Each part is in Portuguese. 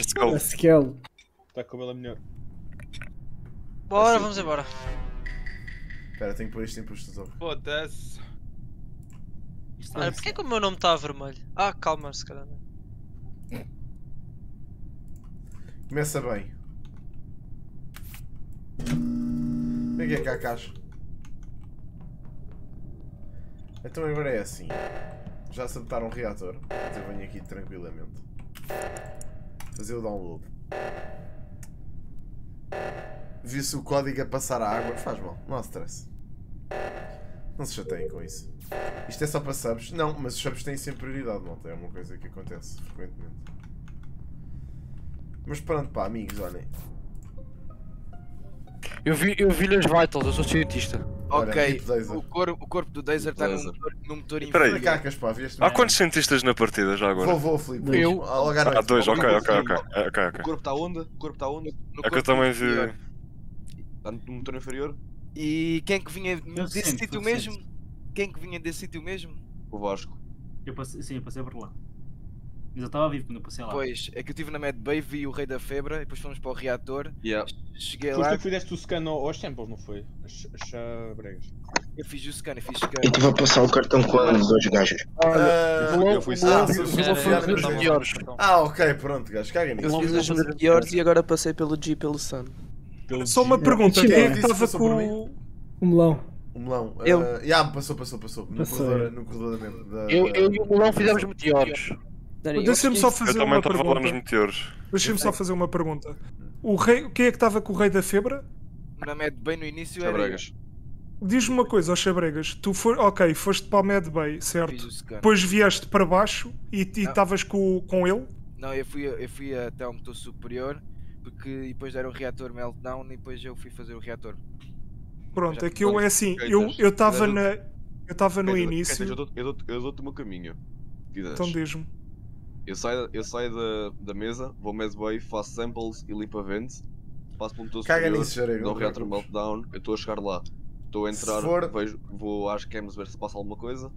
Let's go. Skill. Está com ela melhor. Bora, vamos embora. Espera, tenho que pôr isto em postura. Foda-se. Porquê que o meu nome está vermelho? Ah, calma, se calhar. Começa bem. Peguei cá a caixa. Então agora é assim. Já sabotaram o reator. Então venho aqui tranquilamente fazer o download. Vi-se o código a passar a água. Faz mal, não há stress. Não se chateiem com isso. Isto é só para subs? Não, mas os subs têm sempre prioridade, malta. É uma coisa que acontece frequentemente. Mas pronto, pá, amigos, olhem. Eu vi as vitals, eu sou cientista. Ok, o corpo do Dazer está num motor inferior. Cacas, pá, há quantos cientistas na partida já agora? Vou, Filipe. Eu? Há dois, ok. O corpo está onde? É que eu também vi. Está no motor inferior. E quem que vinha desse sítio mesmo? O Vasco. Sim, eu passei por lá. Mas eu estava vivo quando eu passei lá. Pois, é que eu estive na Mad Bay, vi o Rei da Febre, depois fomos para o reator. Cheguei lá. Mas tu fizeste o scan aos tempos, não foi? As bregas. Eu fiz o scan, eu estive a passar o cartão com os dois gajos. Eu fui scan. Ah, ok, pronto, gajo, caguem nisso. Eu fiz os meteores e agora passei pelo G e pelo Sun. Só uma pergunta, quem é que estava com o melão? O melão. Passou. No corredor da mente. Eu e o melão fizemos meteores. Deixa-me só fazer uma pergunta. O rei, quem é que estava com o Rei da Febre? Na Mad Bay no início era... Diz-me uma coisa, ó Xabregas. Tu foste para a Mad Bay, certo? Depois vieste para baixo e estavas com ele? Não, eu fui até ao motor superior, porque depois era o reator meltdown e depois eu fui fazer o reator. Pronto, é que eu é assim, eu estava no início... Eu dou-te o meu caminho. Então diz-me. Eu saio da mesa, vou ao Medway, faço samples e limpo a vente, passo pelo motor superior, dou o reator meltdown, eu estou a chegar lá, estou a entrar, vou às cams ver se passa alguma coisa,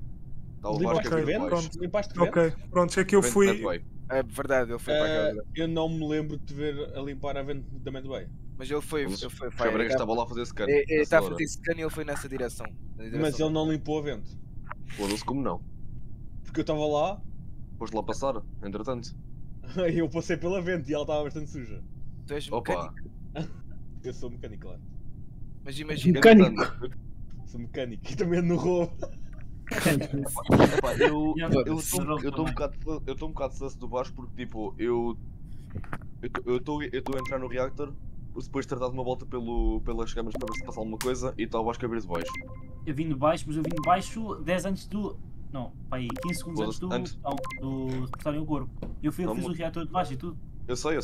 está o Vasco a ver mais. Ok, pronto, é que eu fui... É verdade, ele foi para a casa. Eu não me lembro de te ver a limpar a vente da Medway. Mas ele foi... O Xabregas estava lá a fazer scan. Ele estava a fazer scan e ele foi nessa direção. Mas ele não limpou a vente. Foda-se, como não? Porque eu estava lá... Foste lá passar, entretanto. Eu passei pela vente e ela estava bastante suja. Tu és mecânico? Eu sou mecânico, claro. Mas imagina... Mecânico? Sou mecânico e também no roubo. Eu estou um bocado sucesso do baixo porque, tipo, eu estou a entrar no reactor, depois de tratar de uma volta pelas câmaras para ver se passar alguma coisa e está o Vasco a abrir de baixo. Eu vim de baixo, mas eu vim de baixo 10 antes do... Não, pá aí, 15 segundos antes do cortarem o corpo. Eu fiz o reator de baixo e tudo. Eu sei.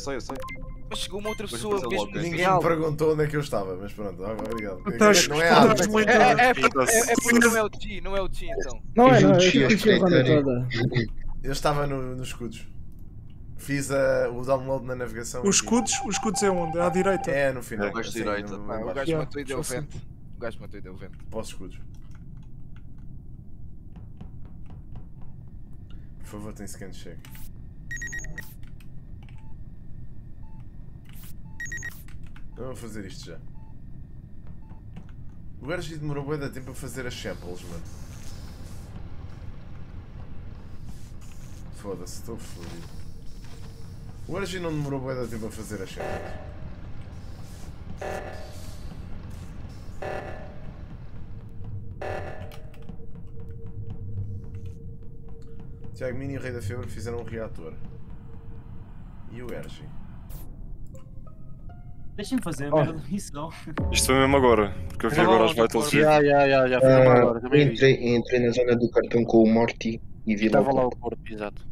Mas chegou uma outra pessoa mesmo. Ninguém me perguntou onde é que eu estava, mas pronto, obrigado. Não é água. É porque não é o G então. Eu estava nos escudos. Fiz o download na navegação. Os escudos? Os escudos é onde? À direita? É, no final. O gajo matou e deu vento. Para os escudos. Por favor, tem scan check. Eu vou fazer isto já. O gajo demorou bué de tempo a fazer as samples, mano. Foda-se, estou fodido. O gajo não demorou bué de tempo a fazer as samples. Tiago Mini e o Rei da Febre fizeram um reator. E o Ergi? Deixem-me fazer, isso não. Isto foi mesmo agora, porque eu vi agora as vitals. Já foi mesmo agora. Entrei na zona do cartão com o Morty e vi lá. Estava lá o Morty, exato.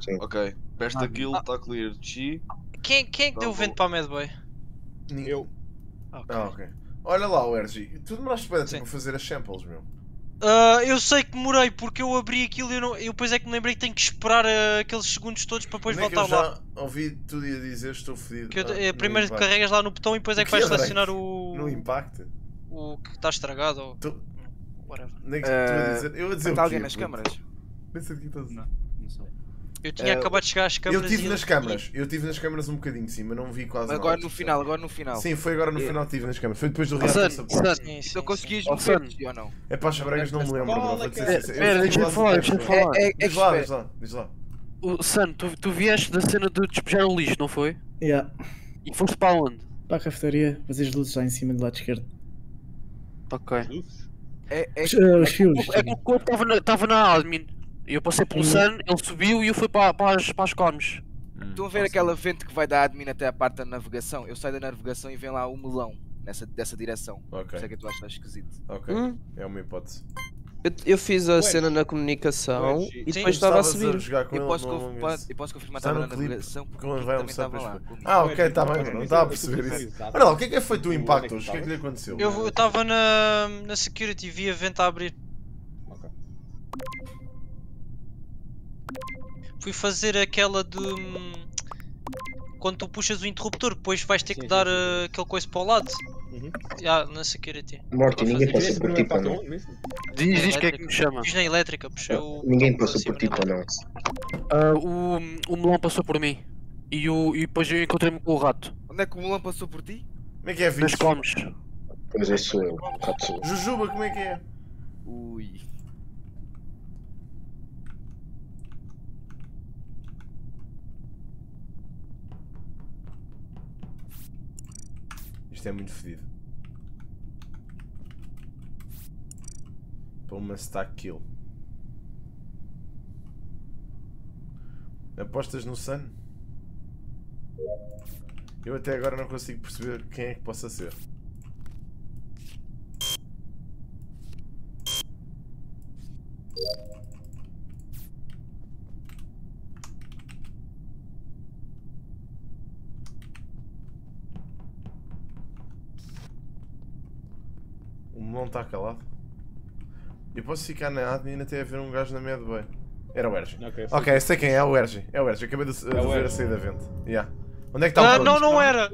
Sim. Ok, pesta kill, está clear. Chi. Quem é que deu o vento para a Medway? Eu. Ah, ok. Olha lá, o Ergi, tu demoraste bem tempo a fazer as samples, meu. Eu sei que demorei porque eu abri aquilo e eu depois é que me lembrei que tenho que esperar aqueles segundos todos para depois voltar lá. Eu já ouvi tudo e a dizer, estou fodido. Primeiro carregas lá no botão e depois é que vais selecionar o... No impacto? O que está estragado ou... Nem que tu a dizer... Eu a dizer o quê? Está alguém nas câmaras? Pensa de que estás... Não, não sei. Eu tinha acabado de chegar às câmaras. Eu estive nas câmaras um bocadinho, sim, mas não vi quase nada. Agora no final, Sim, foi agora no final que estive nas câmaras. Foi depois do reato. Se eu conseguis ver, ou não? É pá, Chabragas, não me lembro. Espera, deixa-me falar, Diz lá. San, tu vieste da cena de despejar o lixo, não foi? Yeah. E foste para onde? Para a cafetaria, fazer as luzes lá em cima do lado esquerdo. Ok. É que o corpo estava na admin. Eu passei pelo Sun, ele subiu e eu fui para as cones. Estão a ver aquela vente que vai da admin até a parte da navegação? Eu saio da navegação e vem lá o melão dessa direção. Ok. Por isso é que tu achas esquisito. Ok, é uma hipótese. Eu fiz a cena na comunicação e depois estava a subir. Eu posso confirmar que estava na navegação porque eu também estava lá. Ah, ok, está bem, não estava a perceber isso. Olha lá, o que é que foi o teu impacto hoje? O que é que lhe aconteceu? Eu estava na security e vi a venta a abrir. Fui fazer aquela de... Quando tu puxas o interruptor, depois vais ter que dar aquele coisa para o lado. Já, na security. Morty, ninguém passou por ti para não. Diz que é que me chama. Diz na elétrica, puxa o... Ninguém passou por ti para não. O melão passou por mim. E depois eu encontrei-me com o rato. Onde é que o melão passou por ti? Como é que é, Vinci? Nas comes. Pois é, sou eu. Jujuba, como é que é? Ui... Isto é muito fedido. Para uma stack kill. Apostas no Sun? Eu até agora não consigo perceber quem é que possa ser. Não está calado. Eu posso ficar na admin até haver um gajo na Mad Bay. Era o Ergy. Ok, sei quem é, o Ergy. É o Ergy, acabei de ver a saída da vente. Yeah. Onde é que está o corpo? Não era.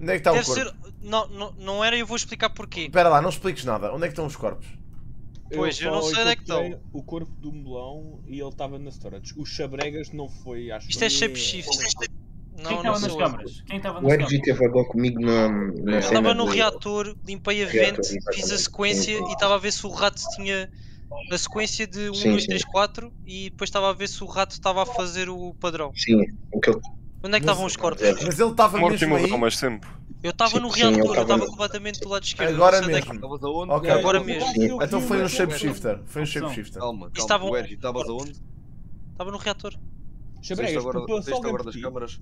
Onde é que está o corpo? Não era e eu vou explicar porquê. Espera lá, não expliques nada. Onde é que estão os corpos? Pois, eu não sei onde é que estão. O corpo do melão e ele estava na storage. O Chabregas não foi, acho que... Isto é shapeshift. Quem estava nas câmaras? O Edgy teve agora comigo na cena. Eu estava no reator, limpei a vente, fiz a sequência e estava a ver se o rato tinha... Na sequência de 1, 2, 3, 4 e depois estava a ver se o rato estava a fazer o padrão. Sim. Onde é que estavam os corpos? Mas ele estava mesmo aí? Eu estava no reator, eu estava completamente do lado esquerdo. Agora mesmo? Agora mesmo. Então foi um shapeshifter. Calma, o Edgy, estavas aonde? Estava no reator. Chabregas, tu só agora das câmaras.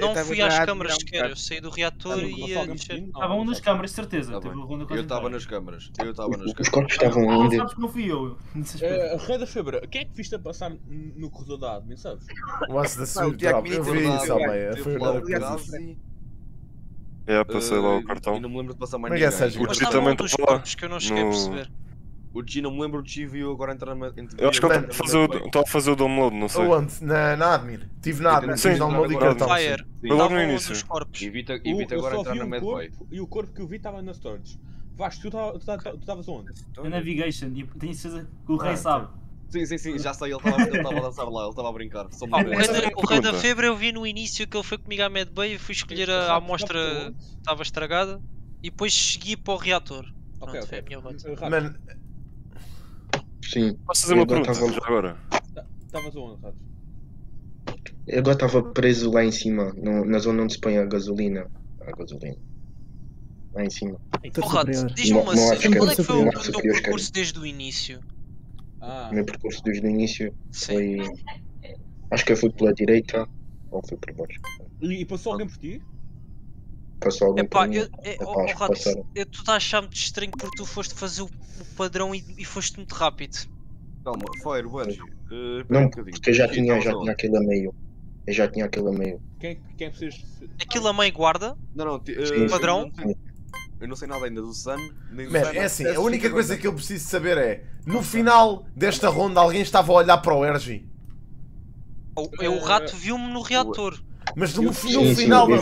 Não fui às câmaras sequer, eu saí do reator e ia descer. Estava um nas câmaras, certeza. Eu estava nas câmaras. Os corpos estavam onde? Sabes que não fui eu. Rei da Febra, quem é que viste a passar no corredor da admin, sabes? O aço da Sub, eu vi isso à meia. Foi o lado que é, passei lá o cartão. E não me lembro de passar mais ninguém. O G também estava lá. Eu não cheguei a perceber. O G não me lembro, o G viu agora entrar na... Eu acho que estava a fazer o download, não sei. Na admin. Tive na admin, fiz download e cartão. Foi logo no início. Evita agora entrar na Mad Bay. E o corpo que eu vi estava na storage. Vasco, tu estavas onde? Na navigation, tenho certeza que o Rei sabe. Sim, já sei, ele estava a dançar lá, ele estava a brincar. O Rei da Febre eu vi no início que ele foi comigo à Mad Bay e fui escolher a amostra que estava estragada. E depois segui para o reator. Pronto, foi a minha volta. Sim. Posso fazer uma pergunta agora? Estavas onde, Rato? Eu agora estava preso lá em cima, na zona onde se põe a gasolina. Lá em cima. Oh, Rato, diz-me uma coisa. Qual é que foi o teu percurso desde o início? O meu percurso desde o início foi... Acho que eu fui pela direita ou fui por baixo. E passou alguém por ti? Tu estás a achar-me estranho porque tu foste fazer o padrão e foste muito rápido. Calma, Fire, Wedge. Não, porque eu já tinha aquele a meio. Eu já tinha aquele a meio. Quem é que precisas? Aquilo a meio guarda? Não, padrão? Sim. Eu não sei nada ainda do Sun, nem do Sun. É assim, a única coisa que eu preciso saber é: no final desta ronda, alguém estava a olhar para o Ergy? O rato viu-me no reator. Mas no final da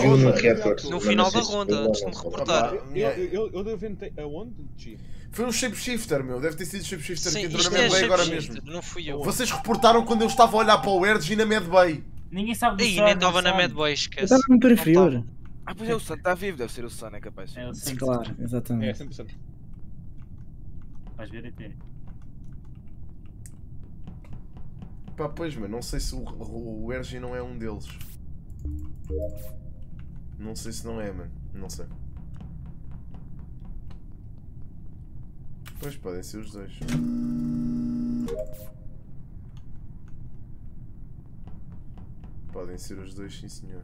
ronda, antes de me reportar. Eu deventei aonde? Foi um shapeshifter, meu. Deve ter sido shapeshifter que entrou na Mad Bay agora mesmo. Não fui eu. Vocês reportaram quando eu estava a olhar para o Erdes e na Mad Bay. Ninguém sabe disso. Ih, nem estava na Mad Bay, esquece. Eu estava no inferior. Ah, pois é, o Sun está vivo, deve ser o Sun, é capaz. É o Sun. Claro, exatamente. É, 100%. Vais ver até. Pá, pois, mas não sei se o Ergi não é um deles. Não sei se não é, mano. Não sei. Pois, podem ser os dois. Podem ser os dois, sim senhor.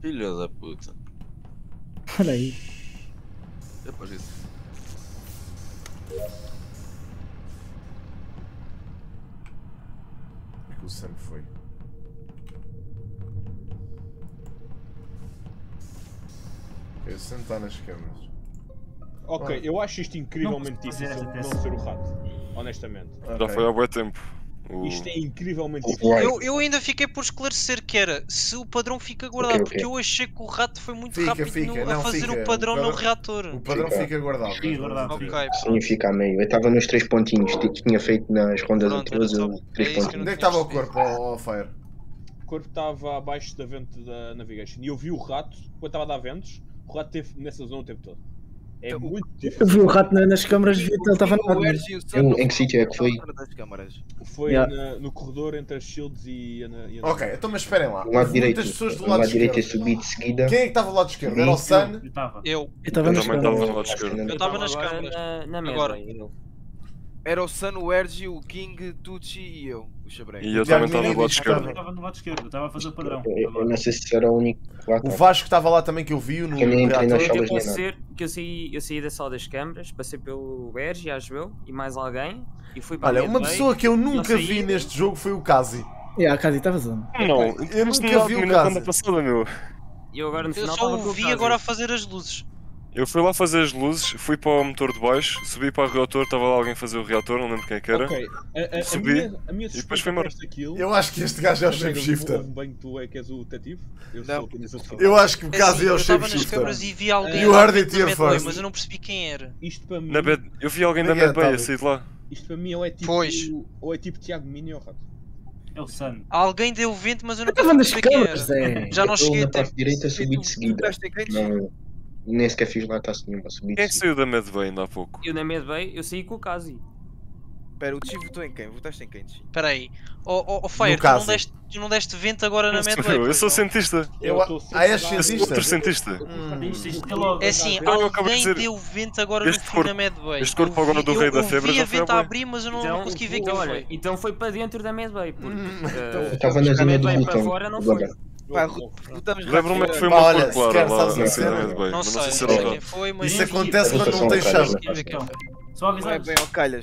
Filho da puta. Olha aí. É para isso. É que o Sam foi. Eu sentar nas câmaras. Ok, ah, eu acho isto incrivelmente difícil de não ser o rato. Honestamente. Okay. Já foi há bom tempo. Isto é incrivelmente difícil. Eu ainda fiquei por esclarecer que era se o padrão fica guardado, porque eu achei que o rato foi muito rápido a fazer o padrão no reator. O padrão fica guardado. Sim, fica a meio. Eu estava nos 3 pontinhos, tinha feito nas rondas anteriores os 3 pontinhos. Onde é que estava o corpo, ó Fire? O corpo estava abaixo da vento da Navigation. E eu vi o rato, quando estava a dar ventos, o rato esteve nessa zona o tempo todo. É muito difícil. Eu vi o rato nas câmaras e ele estava na câmara. Em que sítio é que foi? Foi no corredor entre as shields e a... Ok, então mas esperem lá. Muitas pessoas do lado direito é subido de seguida. Quem é que estava do lado esquerdo? Era o Sun? Eu. Eu também estava do lado esquerdo. Eu estava nas câmaras. Agora. Era o Sun, o Ergi, o King, Tucci e eu. O Xabrei. E eu também estava do lado esquerdo. Eu estava no lado esquerdo, eu estava a fazer o padrão. Eu não sei se era o único. O Vasco estava lá também que eu vi. No Eu saí da sala das câmaras, passei pelo Ergi, acho eu, e mais alguém. E fui para... Olha, uma pessoa que eu nunca vi neste jogo foi o Kazi. É, o Kazi estava fazendo. Não, eu nunca vi o Kazi. Eu só o vi agora a fazer as luzes. Eu fui lá fazer as luzes, fui para o motor de baixo, subi para o reator, estava lá alguém a fazer o reator, não lembro quem é que era. Okay. Subi a minha e depois foi embora. Eu acho que este gajo é o shapeshifter. Eu acho que o caso é o shapeshifter. You heard it here first. Mas eu não percebi quem era. Isto para mim... Eu vi alguém da Mad Bay a sair de lá. Isto para mim ou é tipo... Pois. Ou é tipo Tiago Mini ou Rato. É o Sun. Alguém deu vento, mas eu não percebi quem era. Já não cheguei a tempo. Direita subi de seguida. Nem sequer fiz lá, está assim, mas subi. Quem é que saiu da Mad Bay ainda há pouco? Eu na Mad Bay, eu saí com o Kazi. Espera, o Tchi votou em quem? Votaste em quem, Tchi? Espera aí. Oh Fire, tu não deste vento agora na Mad Bay? Eu sou cientista. És cientista? Eu sou cientista. É assim, alguém deu vento agora no fim da Mad Bay. Este corpo agora do Rei da Febre já foi a vento a abrir, mas eu não consegui ver quem foi. Então foi para dentro da Mad Bay, porque... Estava na zona do botão. Lembro-me que foi uma olha, se quer, sabes a cena? Não sei, foi, mas... Isso acontece quando não tens chave. Só avisar,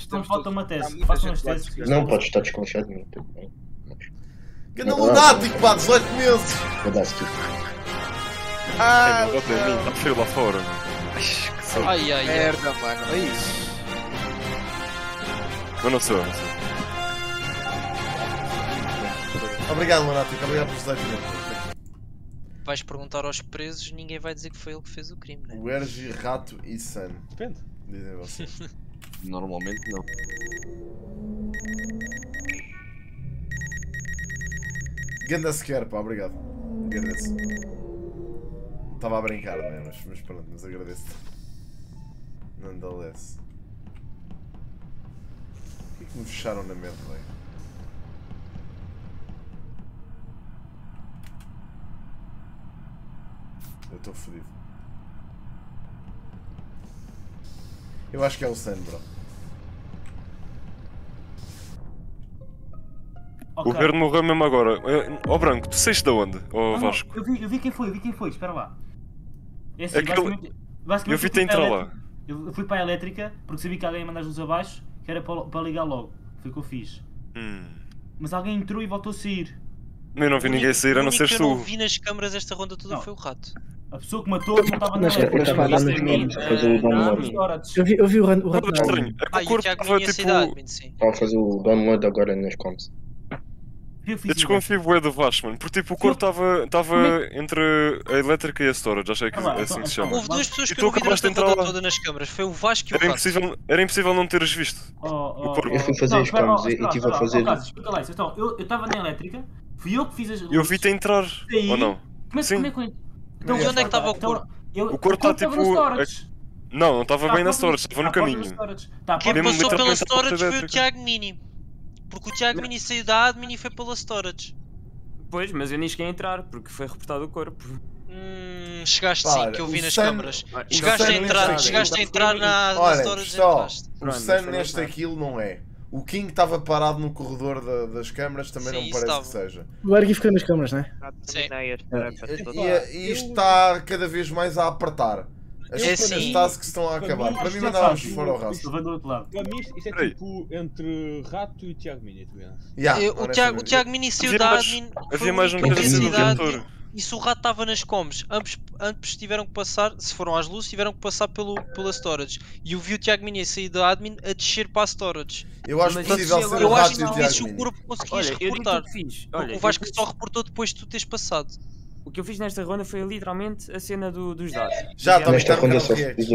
não falta uma tese, façam as teses. Não podes estar desconfiado muito. Ganda lunático, pá, 18 meses! Vou dar skip. Está frio lá fora. Ai, merda, mano, é isso. Eu não sei, eu não sei. Obrigado, lunático, obrigado por 18 meses. Vais perguntar aos presos, ninguém vai dizer que foi ele que fez o crime, né? O Ergi, Rato e Sun. Depende. Dizem vocês. Normalmente não. Ganda sequer, pá, obrigado. Agradeço. Estava a brincar, né? Mas pronto, mas agradeço-te. Nonetheless. Porquê que me fecharam na merda, velho? Eu estou fodido. Eu acho que é o Sun, bro. Okay. O verde morreu mesmo agora. Ó Branco, tu saíste de onde? Ó Vasco? Não, eu vi quem foi, espera lá. Esse, basicamente eu vi-te entrar lá. Eu fui para a elétrica porque sabia que alguém ia mandar as luzes abaixo, que era para ligar logo. Foi o que eu fiz. Mas alguém entrou e voltou a sair. Eu não vi ninguém sair, a não ser tu. Eu não vi nas câmaras esta ronda toda, não. Foi o rato. A pessoa que matou não estava na câmara. Eu vi o rato. O corpo estava tipo... Estava a fazer o download agora nas comms. Eu desconfio bué do Vasco, mano, porque tipo, o corpo estava entre a elétrica e a storage, acho que é assim que se chama. Houve duas pessoas que eu vi durante a rodada toda nas câmaras, foi o Vasco e o Vasco. Era impossível não teres visto. Eu fui fazer as câmaras e estive a fazer... Escuta lá, então, eu estava na elétrica, fui eu que fiz as luzes... Eu vi-te entrar, ou não? Mas como é que eu... Então, e onde é que estava o corpo? O corpo está tipo... Não, não estava bem na storage, estava no caminho. Quem passou pela storage foi o Tiago Mini. Porque o Tiago Mini saiu da admin e foi pela storage. Pois, mas eu nem cheguei a entrar, porque foi reportado o corpo. Chegaste sim, que eu vi nas câmaras. Chegaste a entrar na storage. Olha, o Sam neste aquilo não é. O King estava parado no corredor das câmaras, também não me parece que seja. O Ergui ficou nas câmaras, não é? Sim. E isto está cada vez mais a apertar. As coisas que estão a acabar. Para mim mandávamos fora o Rato. Para mim isto é tipo entre Rato e Tiago Mini. O Tiago Mini saiu da admin. Havia mais um candidato. E se o Rato estava nas comms, ambos tiveram que passar, se foram às luzes, tiveram que passar pela storage. E eu vi o Tiago Mini sair da admin a descer para a storage. Eu acho possível ser o Rato e o Tiago Mini. Eu acho que o corpo conseguias reportar. O Vasco só reportou depois de tu teres passado. O que eu fiz nesta ronda foi literalmente a cena dos dados. Já também está a ronda só fiz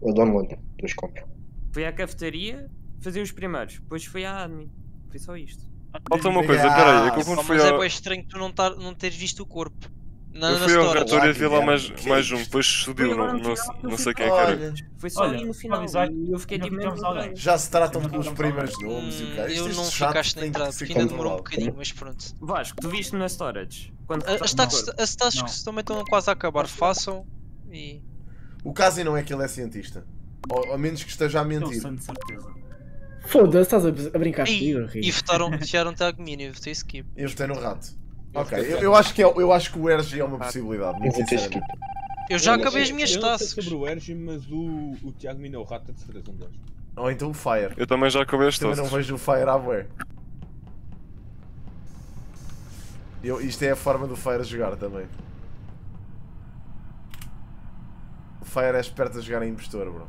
o download dos compras. Foi à cafetaria fazer os primeiros, depois foi à admin. Foi só isto. Falta uma coisa, peraí, eu confundi. Mas é estranho tu não teres visto o corpo. Eu fui ao reator e vi lá mais um, depois subiu, não sei quem é que era. Foi só ali no final, eu fiquei de medo. Já se tratam pelos primeiros nomes e o que. Eu não ficaste na entrada, porque ainda demorou um bocadinho, mas pronto. Vasco, tu viste na storage? As tasks também estão quase a acabar, façam e... O caso não é que ele é cientista, ou a menos que esteja a mentir. Foda-se, estás a brincar comigo, Rico. E votaram Tiago Mini, eu votei skip. Eu votei no Rato. Ok, eu acho que o Ergy é uma possibilidade, muito sinceramente. Eu já acabei as minhas tasks. Eu não sei sobre o Ergy, mas o Tiago Mino é o Rato de certeza um deles. Ou então o Fire. Eu também já acabei as tasks. Também não vejo o Fire à bué. Isto é a forma do Fire a jogar também. O Fire é esperto a jogar em impostor, bro.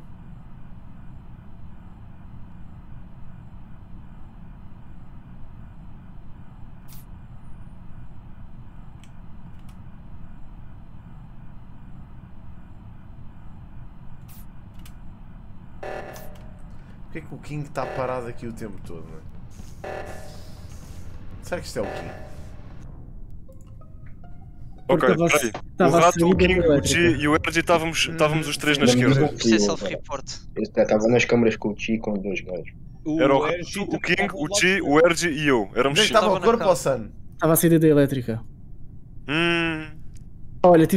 Porquê é que o King está parado aqui o tempo todo, não é? Será que isto é o King? Ok, peraí. O Rato, o King, o G e o RG estávamos os três na esquerda. Isto é self-report. Estava nas câmaras com o G e com dois gajos. Era o Rato, o King, o G, o RG e eu. Éramos cinco. Estava o corpo ao Sun? Estava a saída da elétrica. Olha,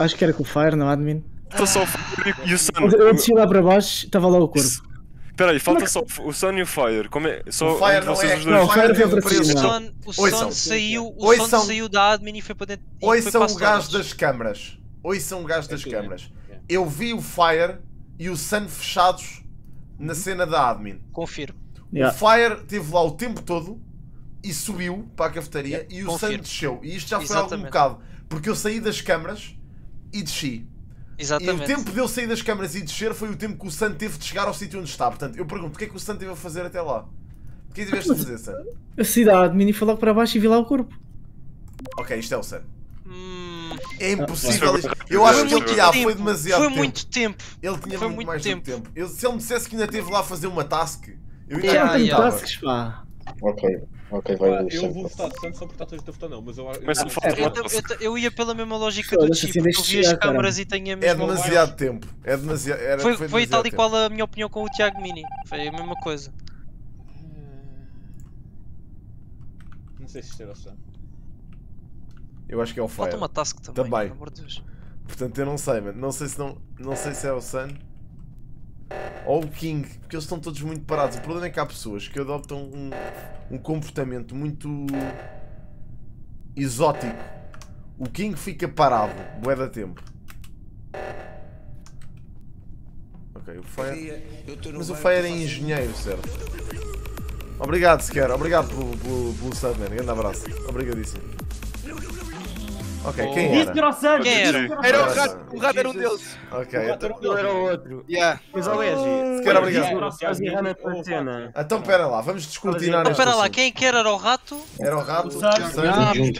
acho que era com o Fire, não admin. Estou só o Fire e o Sun. Eu desci lá para baixo, estava lá o corpo. Espera aí, falta só o Sun e o Fire. Como é? Só o Fire não é. Não, o Fire veio para cima. O Sun saiu da admin e foi para dentro. Ouçam o gajo das câmaras. Ouçam o gajo das câmaras. Eu vi o Fire e o Sun fechados na cena da admin. Confirmo. O Fire esteve lá o tempo todo e subiu para a cafetaria e o Sun desceu. E isto já foi há algum bocado. Porque eu saí das câmaras e desci. Exatamente. E o tempo de eu sair das câmaras e descer foi o tempo que o Sun teve de chegar ao sítio onde está. Portanto, eu pergunto, o que é que o Sun teve a fazer até lá? O que é que tiveste a fazer, Sun? A cidade, mini, foi logo para baixo e vi lá o corpo. Ok, isto é o Sun. É impossível. Eu acho que ele já foi demasiado tempo. Foi muito tempo. Ele tinha muito mais tempo. Se ele me dissesse que ainda esteve lá a fazer uma task... Eu ainda não tenho tasks, pá. Ok, vai. Eu vou votar de Sun só por estar a votar não, mas eu ia pela mesma lógica do Chip, eu vi as câmaras e tenho a mesma... É demasiado tempo, é demasiado... Foi tal e qual a minha opinião com o Tiago Mini, foi a mesma coisa. Não sei se isto era o Sun. Eu acho que é o Fire. Falta uma task também, pelo amor de Deus. Portanto eu não sei, mano, não sei se é o Sun ou o King, porque eles estão todos muito parados. O problema é que há pessoas que adoptam um comportamento muito exótico. O King fica parado, bué da tempo. Ok, o Fire. Mas o Fire é engenheiro, certo? Obrigado, sequer. Obrigado pelo Sandman. Grande abraço. Obrigadíssimo. Ok, oh, quem era? Destroçando! Quem era? Era o rato, era um deles. Ok, o rato era o outro. Yeah. Mas ao Egi, se calhar obrigado. Então pera lá, vamos descortinar nesta. Pera lá, quem que era o rato? Era o rato, o Tiago Mini.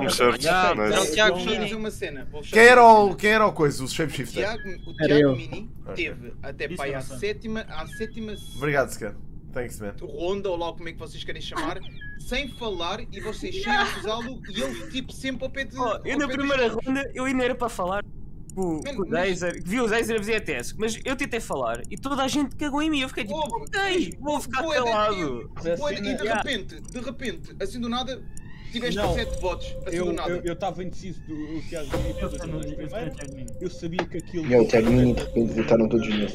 Era o Tiago Mini. Quem era o coisa, o shapeshifter? O Tiago Mini teve até para à sétima... Obrigado, Scar. Thanks, man. Ronda, ou lá como é que vocês querem chamar, sem falar e vocês sem acusá-lo e ele tipo sempre ao pé de... Oh, eu na primeira ronda, eu ainda era para falar com o Deiser, que vi o Deiser a fazer ATS, mas eu tentei falar e toda a gente cagou em mim, eu fiquei tipo, vou ficar calado. E de repente, assim do nada, tiveste 7 votos, assim do nada. Eu estava indeciso do Tiago Mini para fazer eu sabia que aquilo... E o Tiago Mini de repente votaram todos os meus.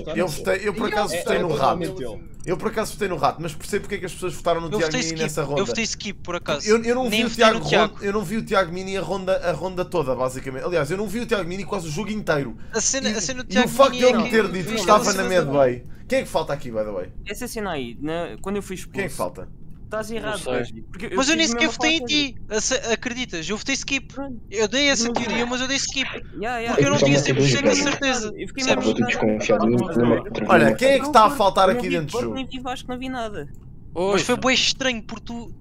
Eu por acaso votei no rato. Eu por acaso votei no rato, mas percebo porque é que as pessoas votaram no Tiago Mini nessa ronda. Eu votei skip por acaso. Eu não vi o Tiago Mini a ronda toda, basicamente. Aliás, eu não vi o Tiago Mini quase o jogo inteiro. A cena do Tiago Mini. O facto de eu me ter dito que estava na Medway. Quem é que falta aqui, by the way? Essa cena aí, quando eu fui expulso. Quem é que falta? Estás errado, mas eu nem sequer votei em ti, acreditas? Eu votei skip. Eu dei essa teoria, mas eu dei skip. Porque eu não tinha 100% de certeza. Eu fiquei muito desconfiado. Olha, quem é que está a faltar aqui dentro do jogo? Nem vi, acho que não vi nada. Mas foi bem estranho por tu.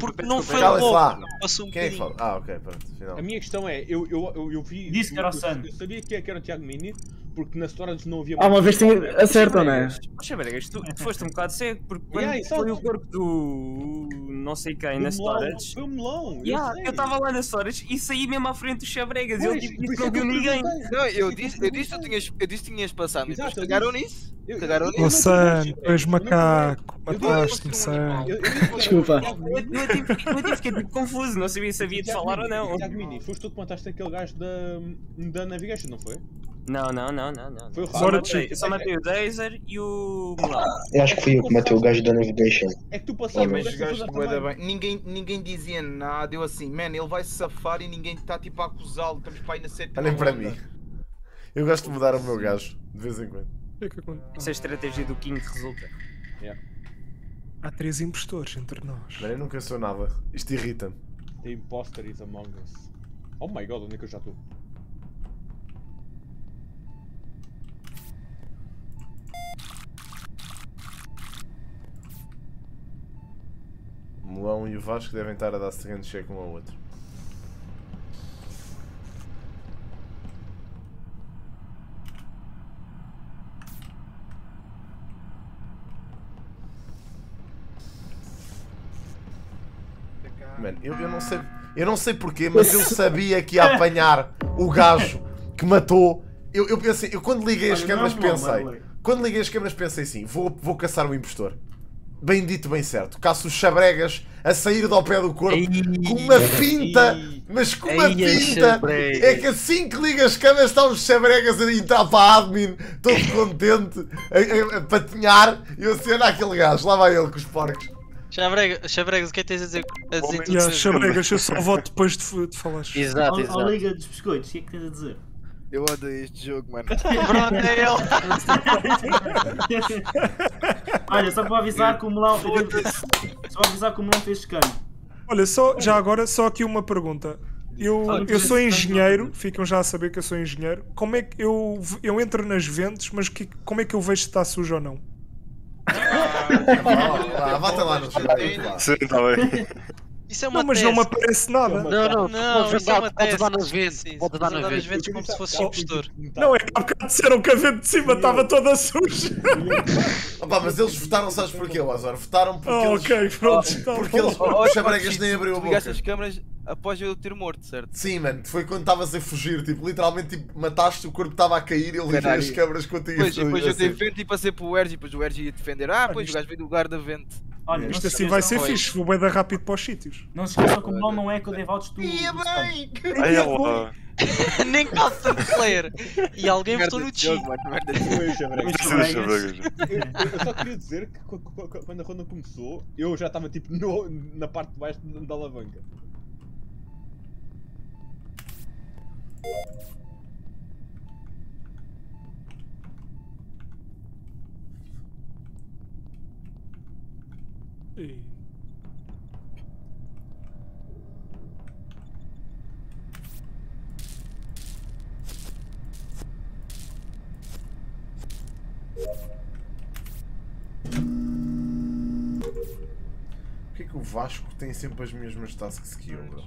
Porque não foi logo. Quem é que fala? Ah, ok, pronto. A minha questão é: eu vi. Disse que era o Sano. Eu sabia que era o Tiago Mini. Porque na história não havia... Ah, uma vez acertam, não é? Poxa, Bregas, tu foste um bocado cego, porque quando foi o corpo do... não sei quem, na Storage... Foi o Melão, eu estava lá na Storage e saí mesmo à frente do Xabregas, eu disse que não viu ninguém. Não, eu disse que tinhas passado, mas cagaram nisso. Ô Sam, tu és macaco, mataste-me, Sam. Desculpa. Eu fiquei confuso, não sabia se havia de falar ou não. Tiago Mini, foste tu que mataste aquele gajo da Navigation, não foi? Não. Foi o eu só matei o Deiser e o... Eu acho que fui eu que matei o gajo da Navigation. É que tu passaste bem. Ninguém dizia nada, eu assim, man, ele vai se safar e ninguém está tipo a acusá-lo, estamos para ir na sétima. Olhem para mim. Eu gosto de mudar o meu gajo, de vez em quando. Essa é a estratégia do King que resulta. Yeah. Há 3 impostores entre nós. Man, eu nunca sou nada, isto irrita-me. The imposter is among us. Oh my god, onde é que eu já estou? O Melão e o Vasco devem estar a dar-se grande cheque um ao outro. Mano, eu não sei porquê, mas eu sabia que ia apanhar o gajo que matou. Eu pensei, quando liguei as câmaras pensei assim, vou caçar o impostor. Bem dito, bem certo. Caço os Xabregas a sair do pé do corpo com uma finta, mas com uma finta. É que assim que liga as câmeras estão os Xabregas a entrar para a admin, todo contente, a patinhar. E eu sei, olha aquele gajo, lá vai ele com os porcos. Xabregas, o que é que tens a dizer? Xabregas, eu só voto depois de falar. Exato. Ó, Liga dos Biscoitos, o que é que tens a dizer? Eu odeio este jogo, mano. Pronto, é ele! Olha, só para avisar que o Melão fez escândalo. Olha, já agora, só aqui uma pergunta. Eu sou engenheiro, ficam já a saber que eu sou engenheiro. Como é que eu entro nas ventes, mas como é que eu vejo se está sujo ou não? Bota lá no chat. Sim, está bem. Isso é uma tese. Mas não me aparece nada. Não, isso é uma tese. Podes dar nas vezes. Podes dar nas vezes como se fosse impostor. Não, é que há bocado disseram que a vente de cima estava toda suja. Opa, mas eles votaram, sabes porquê, Lázaro? Votaram porque eles... Ok, pronto. Porque eles... Os Xabregas nem abriu a boca. Ligaste as câmaras após eu ter morto, certo? Sim, mano. Foi quando estavas a fugir. Tipo, literalmente, tipo, mataste, o corpo estava a cair e eu liguei as câmaras quando tinha fugido. Depois eu dei vento e passei para o Ergi. Depois o Ergi ia defender. Ah, pois o gajo veio do lugar da vente. Olha, isto assim vai ser fixe, vou bem dar rápido para os sítios. Não se esqueçam que o Melão não é que eu dei votos do... Nem calça de player! E alguém votou no Chi. Eu só queria dizer que quando a ronda começou, eu já estava tipo na parte de baixo da alavanca. Porquê que o Vasco tem sempre as mesmas tasks que eu, bro?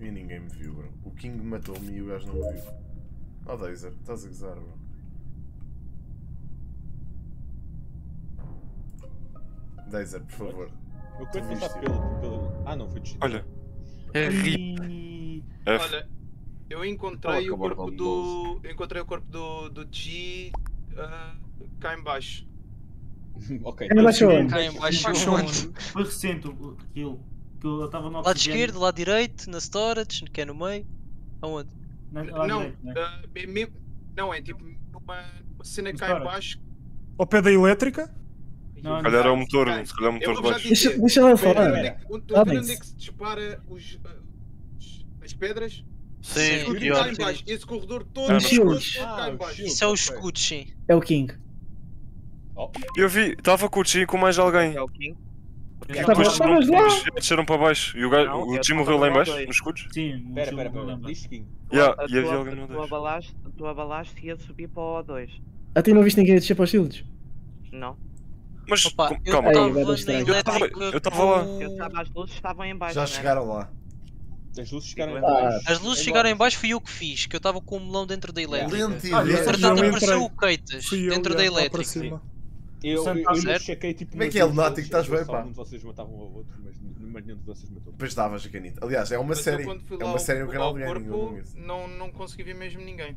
E ninguém me viu, bro. O King matou-me e o gajo não me viu. Oh, Dazer, estás a gozar, bro. Dazer, por favor. Eu quero tentar pelo... Ah, não, foi de... Olha. É RIP. Olha, eu encontrei o corpo do... do G cá em baixo. Ok. Cá em baixo. Foi recente aquilo. Que eu estava no lado esquerdo, lado direito, na storage, que é no meio. Aonde? Não, é tipo uma cena cá em baixo. Ao pé da elétrica? Se calhar é o motor, se calhar é o motor de baixo. Deixa eu falar. Onde é que se dispara as pedras? Sim, o pior. Esse corredor todo cá em baixo. Isso é o escudo, sim. É o King. Eu vi, estava com o Chi e com mais alguém. É o King. E depois desceram para baixo e o Jim morreu lá em baixo, nos escudos? Sim, pera, diz King. Tu abalaste e ia subir para o O2. Ah, tu não viste ninguém a descer para os shields? Não. Mas opa, calma, eu estava lá. As luzes estavam em baixo. Já chegaram lá. As luzes chegaram em baixo. As luzes chegaram em baixo, fui eu que fiz, que eu estava com o melão dentro da elétrica. Entretanto apareceu o Keitas dentro da elétrica. Eu chequei tipo... Como é que é, lunático? Estás bem, pá? Alguns de vocês matavam ao outro, mas nenhum de vocês matou. Pois estavas, Canito. Aliás, é uma série no canal de ninguém. Não consegui ver mesmo ninguém.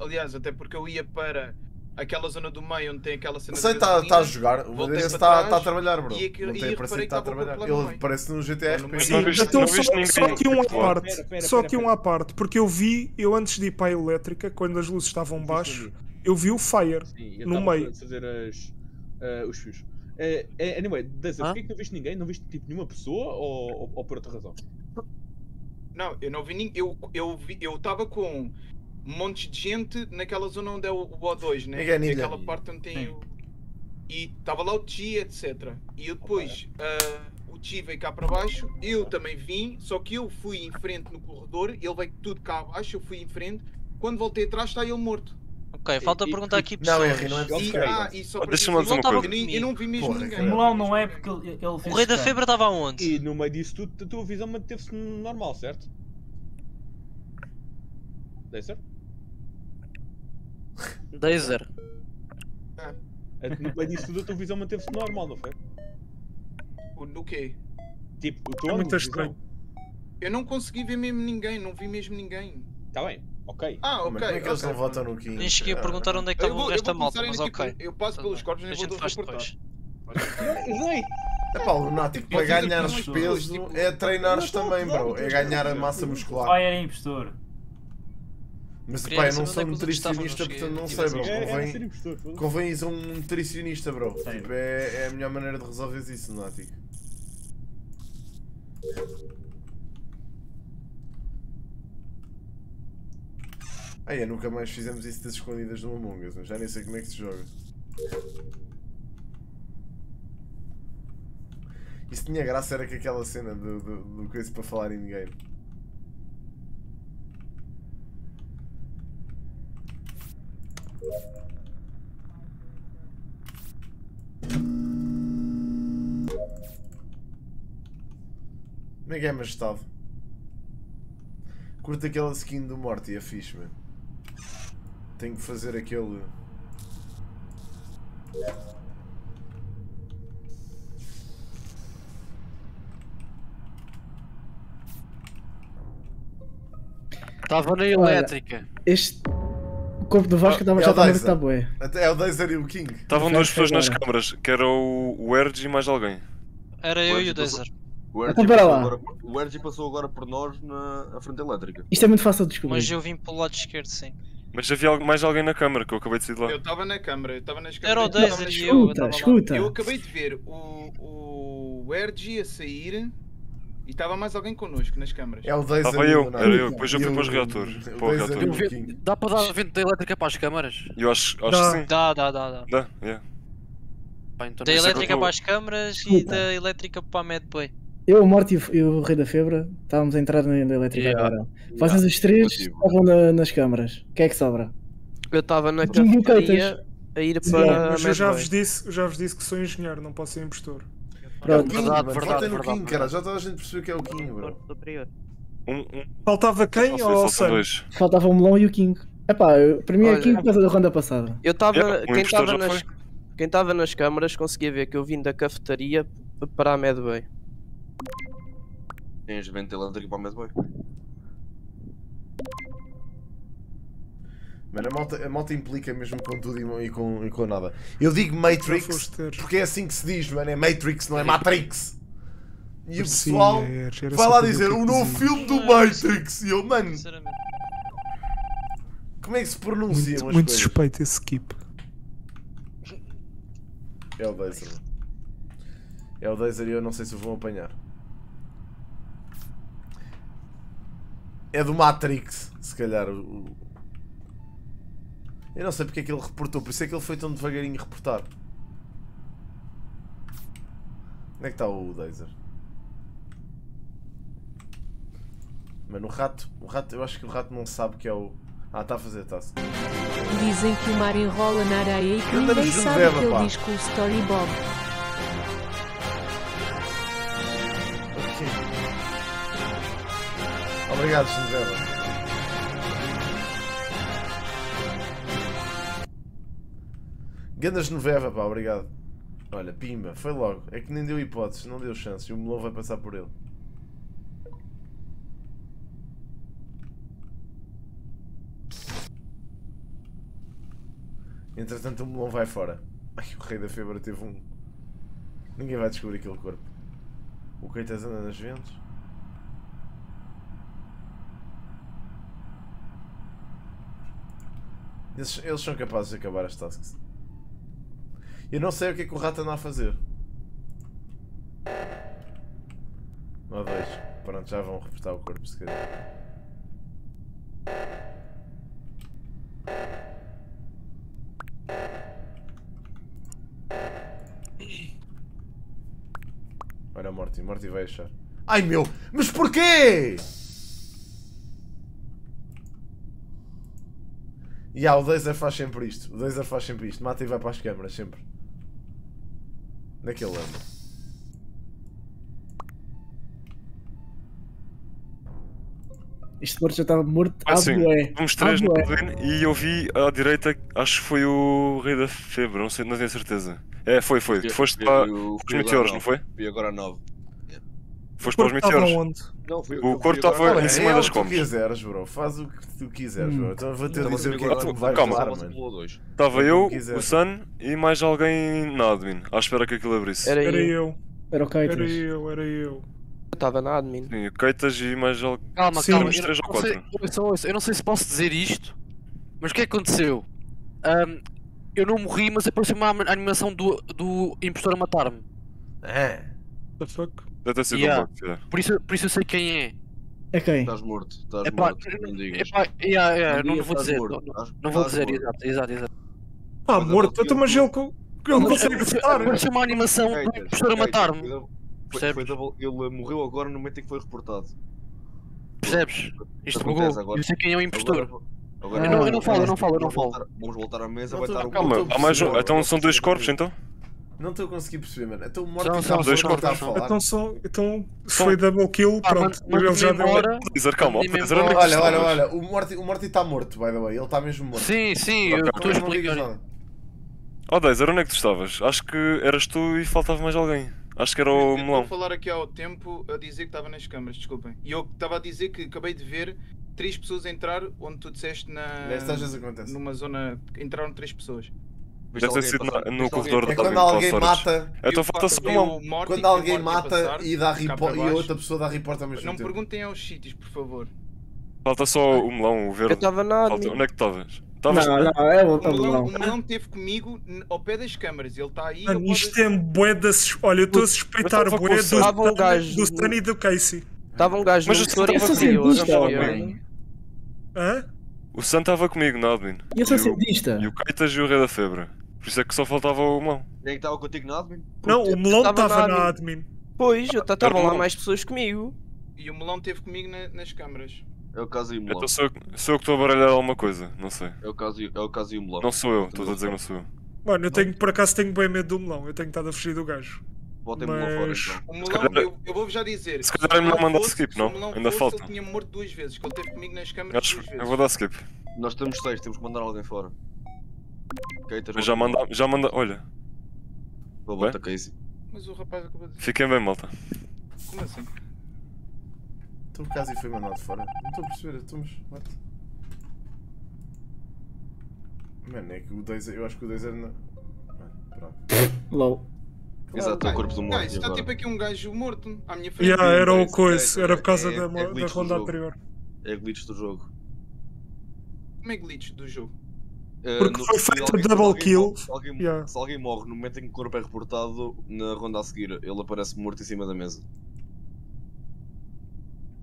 Aliás, até porque eu ia para aquela zona do meio onde tem aquela cena... Não sei, está a jogar. O Madeirense está a trabalhar, bro. Não tem aparecido que está a trabalhar. Ele parece no GTA SP. Só aqui um à parte. Porque eu vi, eu antes de ir para a elétrica, quando as luzes estavam baixo, eu vi o Fire no meio. Os fios. Anyway, Dazer, porquê que não viste ninguém? Não viste tipo nenhuma pessoa ou por outra razão? Não, eu não vi ninguém. Eu estava com um monte de gente naquela zona onde é o O2, né? Naquela parte onde tem o... E estava lá o Chi, etc. E eu depois o Chi veio cá para baixo, eu também vim, só que eu fui em frente no corredor, ele veio tudo cá abaixo, eu fui em frente, quando voltei atrás está ele morto. Ok, falta perguntar aqui pessoas. Não, deixa-me dizer uma coisa. Eu não vi mesmo ninguém. O melão não é porque ele fez... O Rei da Febre estava aonde? E no meio disso tudo, a tua visão manteve-se normal, certo? Dazer? No meio disso tudo, a tua visão manteve-se normal, não foi? O quê? Tipo, é muito estranho. Eu não consegui ver mesmo ninguém, não vi mesmo ninguém. Tá bem. Ok. Ah, ok. Como é que eles não votam no King? Tens que ir perguntar onde é que estava o resto da malta, mas ok. Eu passo pelos corpos e vou dar os reportagens. É pá, lunático, para ganhar peso é treinar-os também, bro. É ganhar a massa muscular. Pai era impostor. Mas pá, eu não sou nutricionista, portanto não sei, bro. Convém ir a um nutricionista, bro. Tipo, é a melhor maneira de resolver isso, lunático. Ai, nunca mais fizemos isso das escondidas do Among Us, mas já nem sei como é que se joga. Isso tinha graça, era que aquela cena do coisa para falar em game. Como é que é, mas estava? Curto aquela skin do Morty, é fixe, mano. Tenho que fazer aquele... Estava na elétrica. Este... O corpo do Vasco estava já também está bué. É o Dazer e o King. Estavam duas pessoas nas câmaras, que era o Erg e mais alguém. Era eu e o Dazer. O Ergi passou agora por nós na frente elétrica. Isto é muito fácil de descobrir. Mas eu vim pelo lado esquerdo, sim. Mas havia mais alguém na câmara que eu acabei de sair de lá. Eu estava na câmara, eu estava nas câmaras. Era o Dazer e eu. Escuta. Eu acabei de ver o Ergi a sair e estava mais alguém connosco nas câmaras. É o Dazer. Estava eu, era eu. Depois eu fui para os reatores. Dá para dar a vento da elétrica para as câmaras? Eu acho que sim. Dá, Da elétrica para as câmaras e da elétrica para a Medplay. Eu, o Morty e o Rei da Febra estávamos a entrar na elétrica agora. Vocês os três estavam nas câmaras. O que é que sobra? Eu estava na cafeteria a ir para... Mas eu já vos disse que sou engenheiro, não posso ser impostor. Pronto. É o King, verdade. No King, cara. Já toda a gente percebeu que é o King, bro. Faltava quem ou dois? Faltava o Melão e o King. Epá, para mim é King por causa da ronda passada. Eu estava... Quem estava nas câmaras conseguia ver que eu vim da cafetaria para a Medway. Tens vento elétrico para a Medway? Mano, a malta implica mesmo com tudo e com nada. Eu digo Matrix porque é assim que se diz, mano. É Matrix, não é Matrix. E o pessoal vai lá dizer o novo filme do Matrix. E eu, mano, como é que se pronuncia? Muito suspeito esse skip. É o Dazer. É o Dazer e eu não sei se o vão apanhar. É do Matrix, se calhar. Eu não sei porque é que ele reportou, por isso é que ele foi tão devagarinho reportar. Onde é que está o Dazer? Mano, o rato, eu acho que o rato não sabe que é o... Ah, está a fazer taça. Dizem que o mar enrola na areia e que ninguém sabe o que ele diz com o Story Bob. Okay. Obrigado, Suzana. Gandas Noveva, pá, obrigado. Olha, pimba, foi logo. É que nem deu hipótese, não deu chance. E o Melão vai passar por ele. Entretanto, o Melão vai fora. Ai, o Rei da Febra teve um... Ninguém vai descobrir aquele corpo. O Keitas anda nas ventas. Eles são capazes de acabar as tasks. Eu não sei o que é que o rato anda a fazer. Não deixo. Pronto, já vão reportar o corpo, se calhar. Olha o Morty. Morty vai achar. Ai meu! Mas porquê? E o Dazer faz sempre isto. O Dazer faz sempre isto. Mata e vai para as câmaras, sempre. Naquele ano. Este porto já estava morto há bué. Uns três no terreno e eu vi à direita, acho que foi o Rei da Febre, não sei, não tenho certeza. É, foi. Tu foste para os meteoros, não foi? Vi agora a 9. Foste para os meteoros? Não, o corpo estava em cima das comas. Faz o que tu quiseres, bro. Então vou ter de dizer o que é que vai falar, mano. Estava eu, o Sun e mais alguém na admin, à espera que aquilo abrisse. Era eu. Era o Keitas. Era eu. Eu estava na admin. Sim, o Keitas e mais alguém. Calma. Eu não sei se posso dizer isto, mas o que é que aconteceu? Eu não morri, mas apareceu-me a animação do impostor a matar-me. É. The fuck? Deve ser um bug, yeah. Por isso eu sei quem é. É quem? Estás morto. Estás morto. Não digas. Não vou dizer. Não vou dizer, exato. Pá, morto. Então, mas ele consegue reportar. Apareceu uma animação do impostor a matar-me. Ele morreu agora no momento em que foi reportado. Percebes? Isto bugou. Eu sei quem é o impostor. Agora, eu não falo. Vamos voltar à mesa, vai estar o corpo. Então são dois corpos, então? Não estou a conseguir perceber, mano. Então o Morty está a falar. Então foi double kill, pronto. Ele já deu hora. Olha, o Morty está morto, by the way. Ele está mesmo morto. Sim, eu estou a explicar. Oh, Dazer, onde é que tu estavas? Acho que eras tu e faltava mais alguém. Acho que era o Melão. Eu estou a falar aqui ao tempo a dizer que estava nas câmaras, desculpem. E eu estava a dizer que acabei de ver 3 pessoas a entrar, onde tu disseste numa zona, entraram 3 pessoas. Deve ter sido no corredor da quando alguém mata. Então falta só um. Quando alguém mata e a outra pessoa dá reporte ao mesmo tempo. Não perguntem aos sítios, por favor. Falta só o Melão, o verde. Eu estava na... Onde é que estavas? O Melão teve comigo ao pé das câmaras, ele está aí... Mano, isto é bué da... Olha, eu estou a suspeitar bué do Stan e do Casey. Estava um gajo no setor e eu Hã? O Sun estava comigo na admin. E eu sou cientista. E o Keitas e o Rei da Febre. Por isso é que só faltava o Melão. Nem que estava contigo na admin? Não, o Melão estava na admin. Pois, eu estava lá mais pessoas comigo. E o Melão esteve comigo nas câmaras. É o caso e o Melão. Então sou eu que estou a baralhar alguma coisa, não sei. É o caso e o Melão. Não sou eu, estou a dizer que não sou eu. Mano, eu tenho, por acaso tenho bem medo do Melão, eu tenho estado a fugir do gajo. Botem Melão fora, então. O Melão, calhar, eu vou-vos já dizer. Se calhar não mandar skip, não? Ainda falta. Ele tinha morto duas vezes, que ele esteve comigo nas câmaras duas vezes. Eu vou dar skip. Nós temos seis, temos que mandar alguém fora. Okay, já manda, olha. Vou botar Casey. Mas o rapaz acabou de dizer. Fiquem bem, malta. Como assim? Tu Casey foi mandado fora? Não estou a perceber, mas... Mano, é que o 2, eu acho que o 2 era na... Mano, pronto. LOL. Exato, o corpo do morto. Está tipo aqui um gajo morto à minha frente. Yeah, era o coice, era por causa da ronda anterior. É glitch do jogo. Como é glitch do jogo? Porque foi feito double kill. Se alguém morre no momento em que o corpo é reportado, na ronda a seguir ele aparece morto em cima da mesa.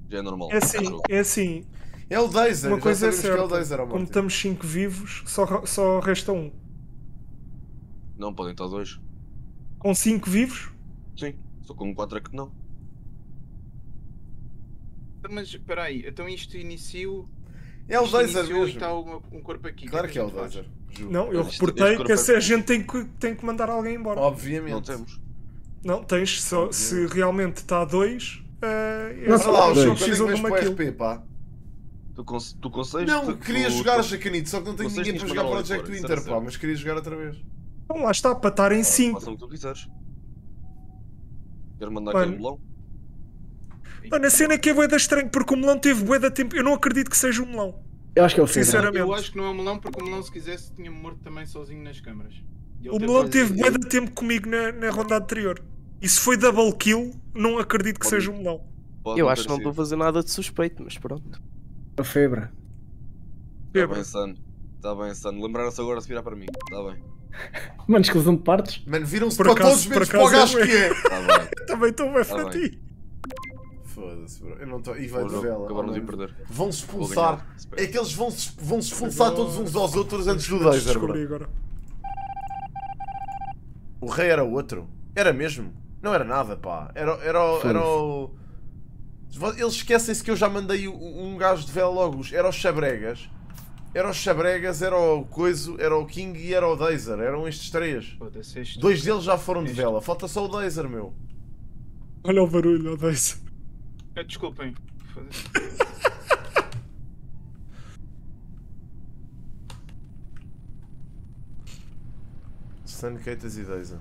Já é normal. É assim, é assim. É o Dazer, uma coisa é certa, como estamos 5 vivos, só resta 1. Não, podem estar 2. Com 5 vivos? Sim, só com 4 é que não. Mas espera aí, então isto inicio... É o Dazer mesmo. Está um corpo aqui. Claro que é o Dazer. Não, eu reportei que a gente tem que mandar alguém embora. Obviamente. Não temos. Não, tens só, se realmente está a 2... Não, sei lá, o jogo precisou de uma kill. Tu consegues? Não, queria jogar a Jacanito, só que não tenho ninguém para jogar Project Winter, pá, mas queria jogar outra vez. Então lá está, para estar em 5. Faça o que tu quiseres. Quero mandar aqui o Melão. Mano, a cena é que é bué da estranho, porque o Melão teve bué da tempo. Eu não acredito que seja o Melão. Eu acho que é o Fedra. Sinceramente. Eu acho que não é o Melão, porque o Melão, se quisesse, tinha morto também sozinho nas câmaras. O Melão teve bué da tempo comigo na ronda anterior. E se foi double kill, não acredito que seja o Melão. Eu acho que não estou a fazer nada de suspeito, mas pronto. A Febra. Está bem insano. Lembraram-se agora de virar para mim. Está bem. Mano, exclusão de partes. Mano, viram-se para todos menos para o gajo que é. Está bem. Também estou bem para ti. Foda-se, bro. Eu não estou. E vai de vela. Acabaram de perder. Vão-se expulsar. É que eles vão-se expulsar todos uns aos outros antes do Dazer, bro. O rei era o outro. Era mesmo. Não era nada, pá. Era o... Eles esquecem-se que eu já mandei um gajo de vela logo. Era os Xabregas. Era o Coiso, era o King e era o Dazer. Eram estes três. Dois deles já foram de vela. Falta só o Dazer, meu. Olha o barulho, o Dazer. Desculpem. Sun, Keitas e Dazer.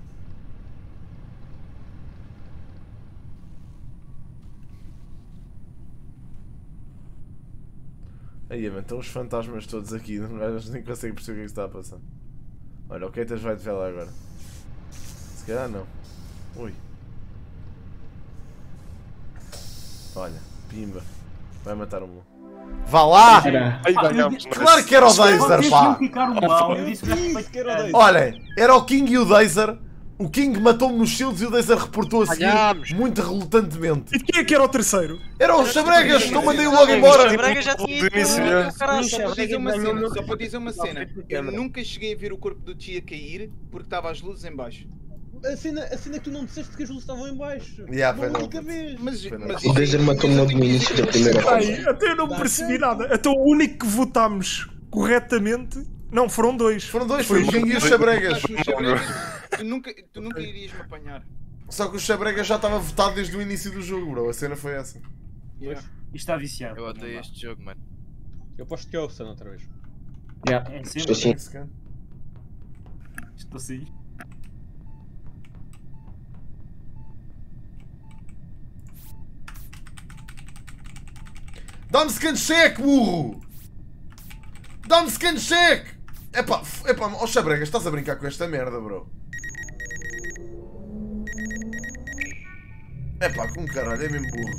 Aí, mano, estão os fantasmas todos aqui, mas nem conseguem perceber o que é que está a passar. Olha, o Keitas vai de vela agora. Se calhar não. Ui. Olha, pimba. Vai matar o Melão. Vá lá! Aí, claro que era o Dazer, pá! Olha, era o King e o Dazer. O King matou-me nos shields e o Dazer reportou a seguir, muito relutantemente. E quem é que era o terceiro? Eram os Xabregas, não mandei logo embora! Os Xabregas já tinha só para dizer uma cena, eu nunca cheguei a ver o corpo do Tia cair porque estava as luzes em baixo. A cena é que tu não disseste que as luzes estavam em baixo. Uma única vez. Mas o Dazer matou-me logo no início da primeira vez. Até eu não percebi nada. Até o único que votámos corretamente... Não, foram dois. Foram dois, foi o King e os Xabregas. Tu nunca irias me apanhar. Só que o Xabregas já estava votado desde o início do jogo, bro. A cena foi essa. Yeah. Isto está viciado. Eu odeio este jogo, mano. Eu aposto que é o Sun outra vez. Já. Yeah. Estou sim. Estou sim. Dá-me scan check, burro! Dá-me scan check! Epá, ó Xabregas, estás a brincar com esta merda, bro. Epá, com caralho, é mesmo burro.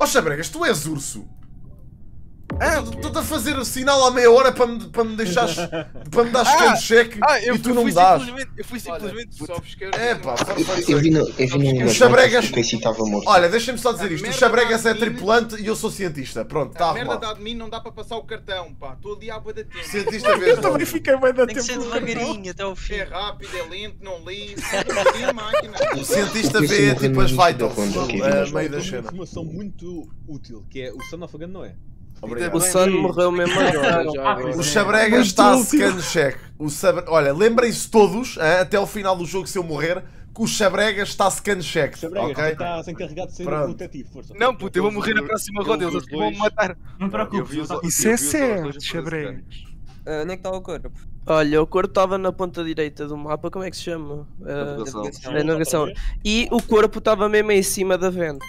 Ó Xabregas, tu és urso. É, tu estás a fazer o sinal à meia hora para me deixares, para me dar esquerdo cheque e tu não me dás. Eu fui simplesmente é pá, eu vi no Xabregas. Olha, deixa-me só dizer isto, o Xabregas é tripulante e eu sou cientista, pronto, está a merda dá de mim, não dá para passar o cartão, pá, estou ali à boa da tempo. Cientista mesmo. Eu também fiquei bem da tempo. Tem que ser devagarinho até o fim. É rápido, é lento, não li, é máquina. O cientista vê tipo as vitals, meio da cena. Uma informação muito útil, que é o Son of a Gun não é. Obrigado. O Sun morreu mesmo agora. O Xabregas está a secando cheque. Olha, lembrem-se todos, até ao final do jogo, se eu morrer, que o Xabregas está a secando cheque. O Xabregas está sem carregar de ser protetivo. Força. Não, puto, eu vou morrer na próxima roda, eles vão me matar. Não te preocupes. Isso é certo, Xabregas. Onde é que está o corpo? Olha, o corpo estava na ponta direita do mapa, como é que se chama? A navegação. E o corpo estava mesmo em cima da vente.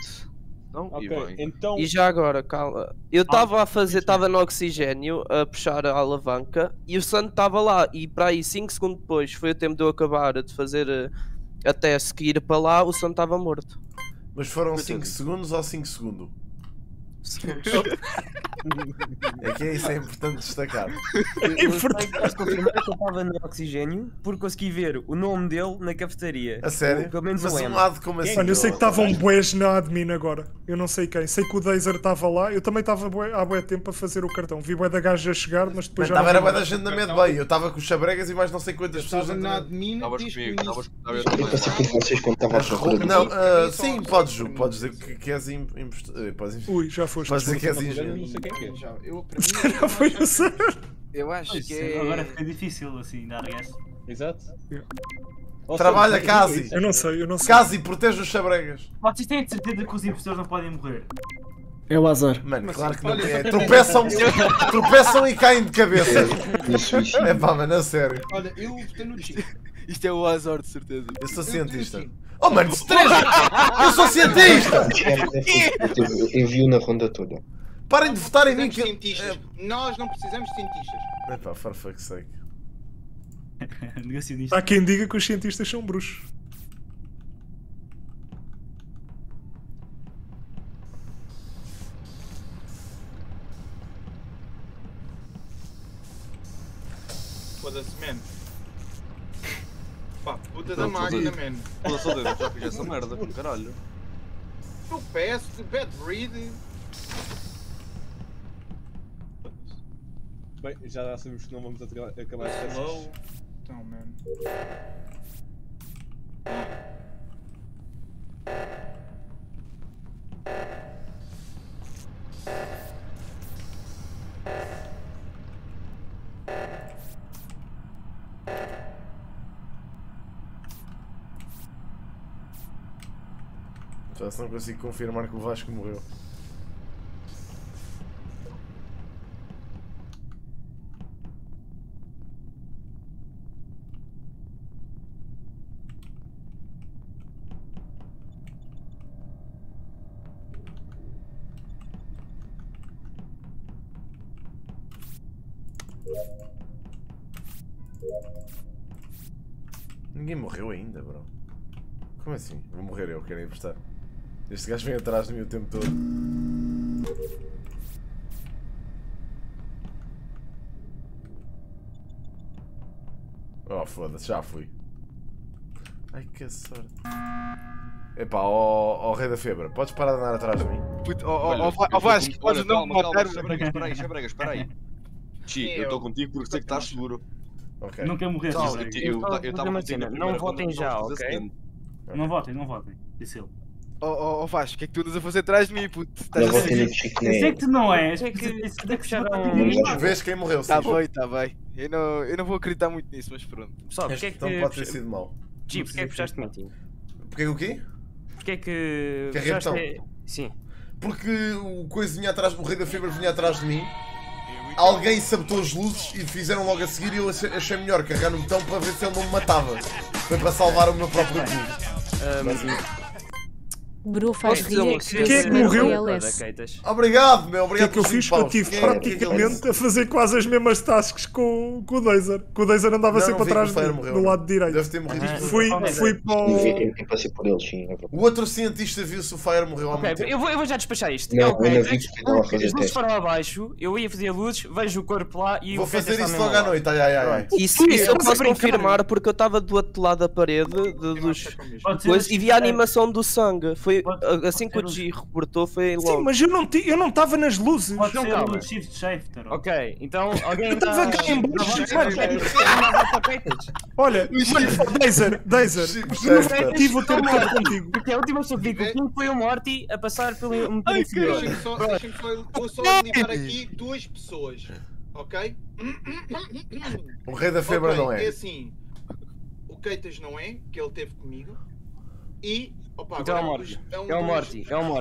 Não, okay, então... E já agora, calma. Eu estava a fazer, estava no oxigênio a puxar a alavanca e o Santo estava lá. E para aí 5 segundos depois, foi o tempo de eu acabar de fazer até seguir para lá, o Santo estava morto. Mas foram 5 segundos ou 5 segundos? É que isso é importante destacar. É importante. Posso confirmar que eu estava no oxigênio porque consegui ver o nome dele na cafetaria. A sério? Pelo menos mas um lado como assim? Olha, eu sei que estavam boés na admin agora. Eu não sei quem. Sei que o Dazer estava lá. Eu também estava há bué tempo a fazer o cartão. Vi bué da gaja a chegar, mas depois já. Estava bué da gente na Medbay. Eu estava com os Xabregas e mais não sei quantas pessoas na admin. Estavas comigo. Eu passei com vocês quando estava a jogar. Não, sim, podes, Ju. Podes dizer que queres impostor. Ui, já foste. Mas é que és ingênuo. Não sei quem é. Já foi o Sam. Eu acho que é... Agora fica difícil assim, dar guess. Exato. Trabalha, Kazi. Eu não sei. Kazi, protege os Xabregas. Vocês têm de certeza que os impostores não podem morrer? É o azar. Mano, mas claro que não é. Tropeçam e caem de cabeça. É pá, mano, é sério. Olha, eu tenho no Chico. Isto é o azar, de certeza. Eu sou cientista. Oh mano, eu sou cientista! Eu vi na ronda toda. Parem de votar em mim que... Nós não precisamos de cientistas. Epá, for fuck's sake. Há quem diga que os cientistas são bruxos. Foda-se, man. Pá, puta da máquina, man. Pela saudade, já fiz essa merda, caralho. Tu peço, bad reading. Bem, já sabemos que não vamos acabar de fazer isso. Então, man. Não consigo confirmar que o Vasco morreu. Ninguém morreu ainda, bro. Como assim? Vou morrer eu, quero apostar. Este gajo vem atrás de mim o tempo todo. Oh foda-se, já fui. Ai que sorte. Epá, ó Rei da Febra, podes parar de andar atrás de mim? Ó Vasco, podes não me matar. Xabregas, espera aí. Chico, eu estou contigo porque sei que estás seguro. Ok. Nunca morrer, Xabregas. Eu estava a dizer, não votem já, ok? Não votem, disse ele. Oh Vasco, o que é que tu andas a fazer atrás de mim, puto? Estás a ser... Eu sei que tu não és, é que isso daqui já não... Vês quem morreu, sim. Tá bem. Eu não vou acreditar muito nisso, mas pronto. Pessoal, porque é que... Então pode ter sido mau. Tipo, porque é que puxaste-me? Porque é que o quê? Porque é que... Carreira. Sim. Porque o coisa vinha atrás, o Rei da Fibra vinha atrás de mim. Alguém sabotou as luzes e fizeram logo a seguir e eu achei melhor carregar no botão para ver se ele não me matava. Foi para salvar o meu próprio cu. Brufas Riex. Quem é que morreu? Obrigado, meu. Obrigado. O que é que eu fiz? Eu estive praticamente a fazer quase as mesmas tasks com o Dazer. Que o Dazer andava sempre atrás do lado direito. Deve ter morrido. Fui para o... O outro cientista viu se o Fire morreu há muito tempo. Eu vou já despachar isto. As luzes foram abaixo, eu ia fazer luzes, vejo o corpo lá e... Vou fazer isso logo à noite. Isso eu posso confirmar porque eu estava do outro lado da parede e vi a animação do sangue. Foi assim que o G reportou, foi logo. Sim, mas eu não estava nas luzes. Pode ser um shift shifter. Ok, então alguém... Eu estava cá em baixo. Olha, Dazer, eu não tive o tempo todo contigo. Porque a última pessoa que vi contigo foi o Morty a passar pelo... Ai, que vou só eliminar aqui duas pessoas, ok? O Rei da Febre não é. É assim, o Keitas não é, que ele teve comigo, e... Opa, então é o Morty. Não.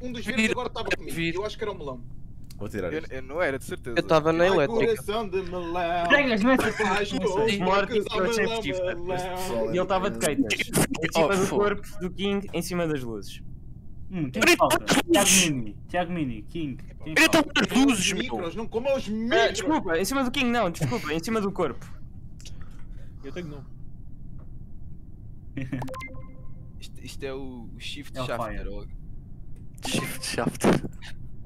Um dos verdes agora estava comigo. Eu acho que era o melão. Vou tirar isto. Eu não era, de certeza. Eu estava na elétrica. Coração de melão. E ele estava de Keitas. Mas o corpo do King em cima das luzes. Tiago Mini, King. Ele estava nas luzes, meu. Desculpa, em cima do King não, desculpa, em cima do corpo. Eu tenho não. Isto é o Shift Shafter. Shift Shafter.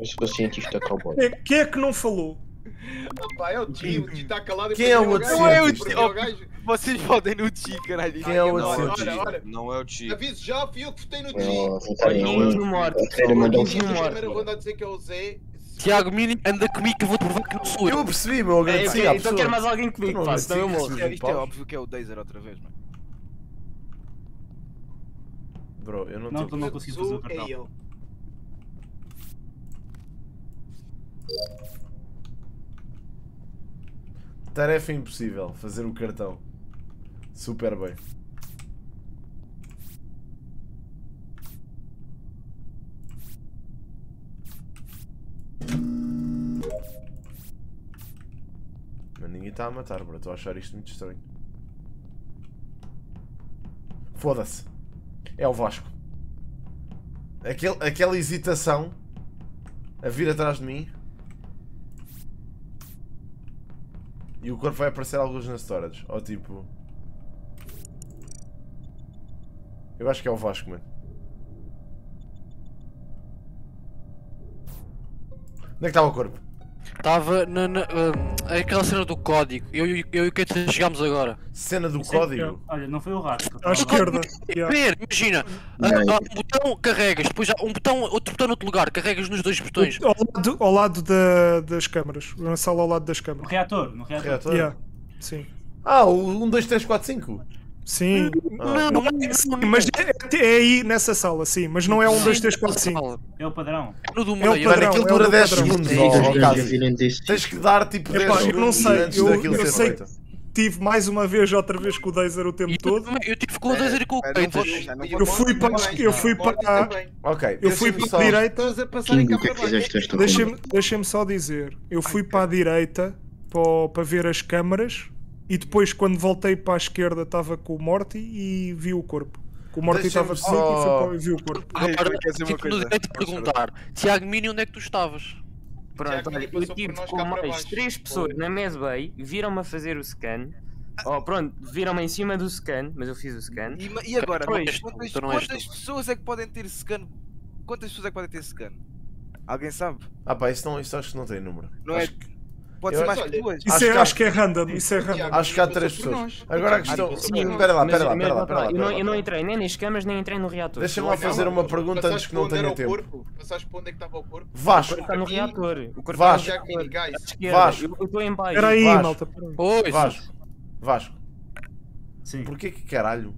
Acho que o cientista cowboy. Quem é que não falou? Opa, é o G, o G está calado. Quem é o outro? Não é o G. Vocês votem no G, caralho. Quem é o outro? Não é o G. Aviso já, fui eu que votei no G. Não é o dizer que é o Zé. Tiago Mini, anda comigo que eu vou provar que não sou eu. Eu percebi, meu agradecido. Então quero mais alguém comigo, pá, senão eu morro. Isto é óbvio que é o Dazer outra vez, mano. Bro, eu não estou a conseguir fazer o cartão. Tarefa impossível, fazer o cartão. Super bem. Mas ninguém está a matar, bro. Estou a achar isto muito estranho. Foda-se. É o Vasco. Aquela hesitação a vir atrás de mim. E o corpo vai aparecer alguns na storage. Ou tipo... Eu acho que é o Vasco, mano. Onde é que estava o corpo? Estava naquela cena do código. Eu e o Kate chegámos agora. Cena do código? Que, olha, não foi o rato. À esquerda. Imagina, um botão carregas, depois há um botão, outro botão no outro lugar, carregas nos dois botões. Ao lado das câmaras. Na sala ao lado das câmaras. No reator, no reator. Yeah. Sim. Ah, o 1, 2, 3, 4, 5. Sim. Não, mas é aí nessa sala, sim, mas não é 1, 2, 3, 4, 5. É o padrão. É o padrão. Aquilo dura 10 segundos. Tens que dar tipo 10 segundos. Eu não sei, eu sei que tive mais uma vez com o Dazer o tempo todo. Eu tive com o Dazer e com o Keitas. Eu fui para a direita. Deixa-me só dizer. Eu fui para a direita para ver as câmaras. E depois, quando voltei para a esquerda, estava com o Morty e vi o corpo. O Morty estava só e vi o corpo. Agora, no direito de perguntar, Tiago Mini, onde é que tu estavas? Pronto, olha, eu tive com mais 3 pessoas na Mesbay, viram-me a fazer o scan. Oh, pronto, viram-me em cima do scan, mas eu fiz o scan. E agora, quantas pessoas é que podem ter scan? Alguém sabe? Ah pá, isso acho que não tem número. Não é? Pode ser mais que 2. Acho que é random, isso é random. Acho que há 3 pessoas. Agora a questão... Espera lá. Eu não entrei nem nas câmaras, nem entrei no reator. Deixa-me lá fazer uma pergunta antes que não tenha tempo. Passaste para onde é que estava o corpo? Vasco. Está no reator. Vasco. Eu estou em baixo. Espera aí, malta. Vasco. Sim. Porquê que caralho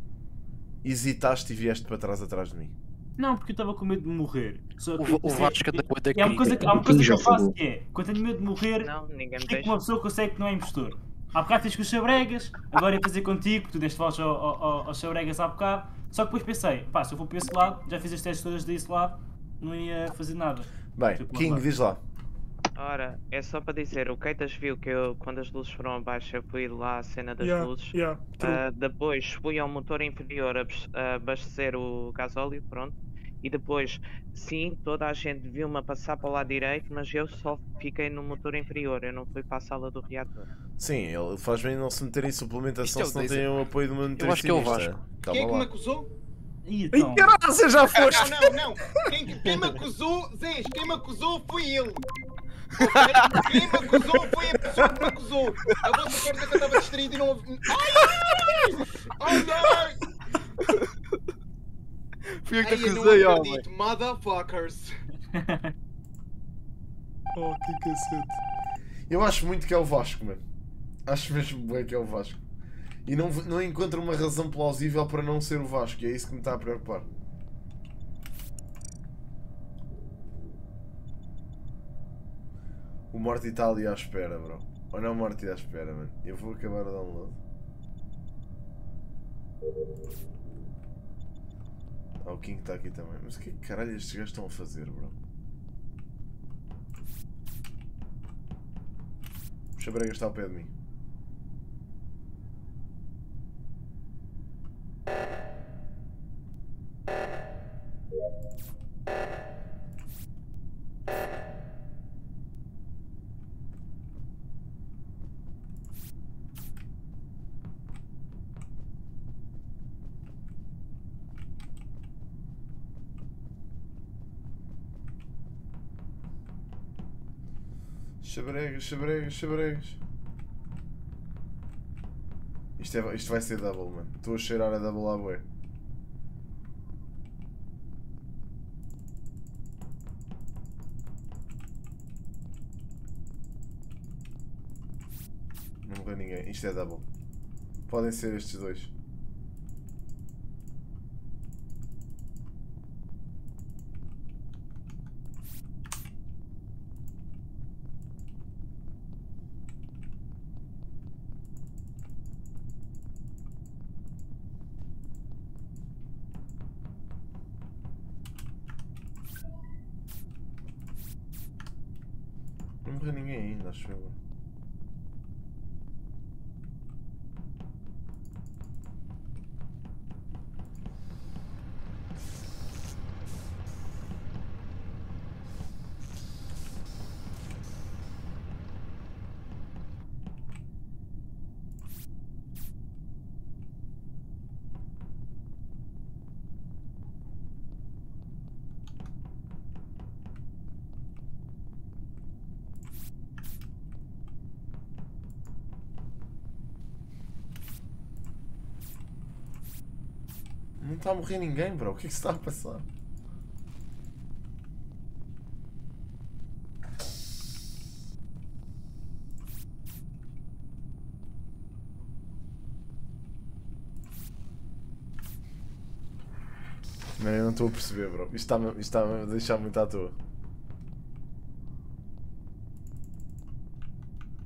hesitaste e vieste para trás de mim? Não, porque eu estava com medo de morrer. Há uma coisa que eu faço que é, quando tenho medo de morrer, é que uma pessoa consegue que não é impostor. Há bocado tens com os Xabregas, agora ia fazer contigo, tu deste voz aos Xabregas há bocado, só que depois pensei, pá, se eu for para esse lado, já fiz as testes todas desse lado, não ia fazer nada. Bem, King, diz lá. Ora, é só para dizer, o Keitas viu que eu, quando as luzes foram abaixo, eu fui lá à cena das luzes. Depois fui ao motor inferior abastecer o gasóleo, pronto. E depois, sim, toda a gente viu-me a passar para o lado direito, mas eu só fiquei no motor inferior, eu não fui para a sala do reator. Sim, ele faz bem não se meter em suplementação se não tem o apoio do manutencionista. Eu acho que é o Vasco. Quem é que me acusou? Então... Caralho, você já foste! Não! Quem me acusou, Zés, quem me acusou foi ele! Quem me acusou foi a pessoa que me acusou! A vossa perda que eu estava distraído e não ouvi... Ai! Fui eu que te acusei, ó! Motherfuckers! Oh, que cacete! Eu acho muito que é o Vasco, mano. Acho mesmo bem que é o Vasco. E não encontro uma razão plausível para não ser o Vasco, e é isso que me está a preocupar. O Morty está ali à espera, bro. Ou não, o Morty à espera, mano. Eu vou acabar o download. Ah, o King está aqui também. Mas o que caralho estes gajos estão a fazer, bro? O Xabregas está ao pé de mim. Xabregas. Isto vai ser double, mano. Estou a cheirar a double à boia. Não morreu ninguém. Isto é double. Podem ser estes dois. Não está a morrer ninguém, bro. O que é que se está a passar? Não, eu não estou a perceber, bro. Isto está-me a deixar muito à toa.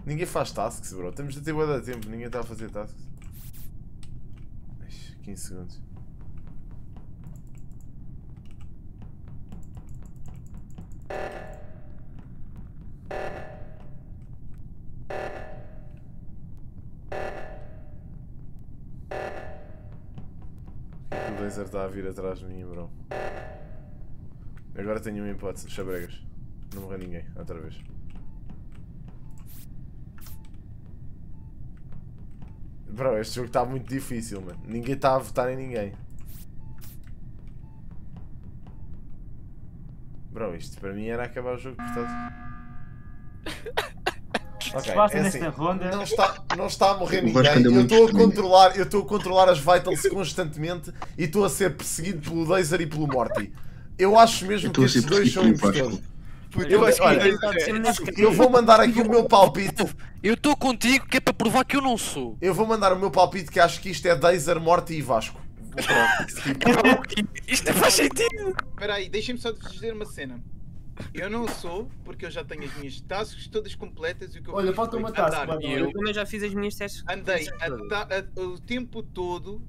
Ninguém faz tasks, bro. Estamos a ter bué de tempo. Ninguém está a fazer tasks. 15 segundos. Está a vir atrás de mim, bro. Agora tenho uma hipótese. Xabregas. Não morreu ninguém. Outra vez. Bro, este jogo está muito difícil, mano. Ninguém está a votar em ninguém. Bro, isto para mim era acabar o jogo, portanto... Okay, é assim, não está a morrer ninguém, eu estou a controlar as vitals constantemente e estou a ser perseguido pelo Laser e pelo Morty. Eu acho mesmo que estes dois são impostores. Eu vou mandar aqui o meu palpite. Eu estou contigo que é para provar que eu não sou. Eu vou mandar o meu palpite que acho que isto é Laser, Morty e Vasco. Isto faz sentido. Espera aí, deixem-me só dizer uma cena. Eu não sou, porque eu já tenho as minhas tasks todas completas e o que eu fiz. Olha, falta uma task, eu também já fiz as minhas tasks. Andei o tempo todo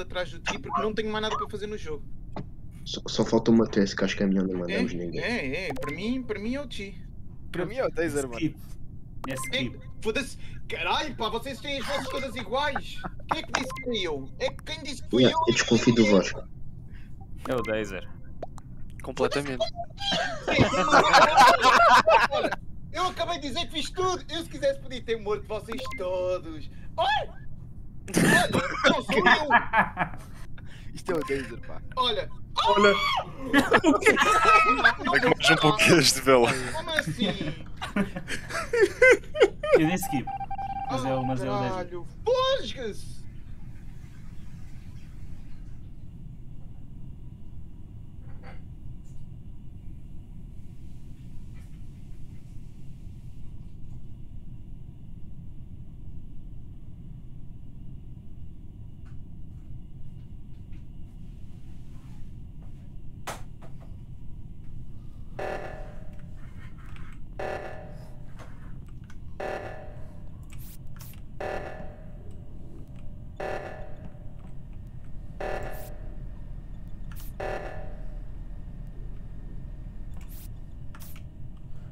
atrás do ti, porque não tenho mais nada para fazer no jogo. Só falta uma task, acho que é a minha, não mandamos ninguém. Para mim é o ti. Para mim é o taser, mano. É skip. Foda-se. Caralho, pá, vocês têm as vozes todas iguais. Quem é que disse que fui eu? É que quem disse que fui eu? Eu desconfio do voz. É o taser. Completamente. Eu acabei de dizer que fiz tudo. Eu, se quisesse, podia ter morto vocês todos. Olha! Olha, não sou eu! Isto é o taser, pá. Olha! Olha! O que é que um pouquinho de vela? Como assim? Eu dei skip. Mas é o taser. Fosga-se!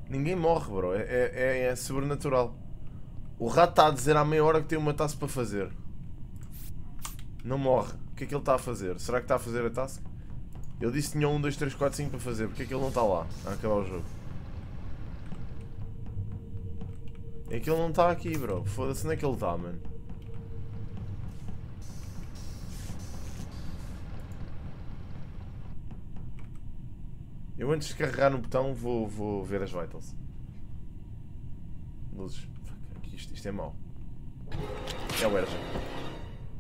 Ninguém morre, bro, é sobrenatural. O rato está a dizer há meia hora que tem uma taça para fazer. Não morre. O que é que ele está a fazer? Será que está a fazer a taça? Ele disse que tinha 1, 2, 3, 4, 5 para fazer. Porque é que ele não está lá a acabar o jogo? É que ele não está aqui, bro. Foda-se, onde é que ele está, mano? Eu antes de carregar no botão vou ver as vitals. Luzes. Isto é mau. É o Erja.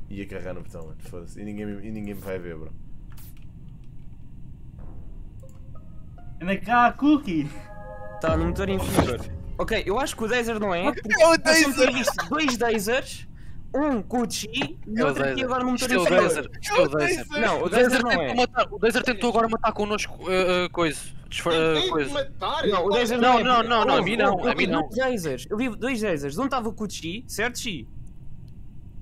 Ia carregar no botão, mano. Foda-se. E ninguém me vai ver, bro. Anda cá, Cookie! Tá no motor inferior. Ok, eu acho que o Dazer não é. É o Dazer! Eu visto dois Dazers. Um com o Chi e outro aqui agora no motor inferior. Não, o Dazer não é. O Dazer tentou agora matar connosco coisa. Não, o Dazer não é. Não, a mim não. Eu vi dois Dazers. Um estava com o Chi, certo, Chi?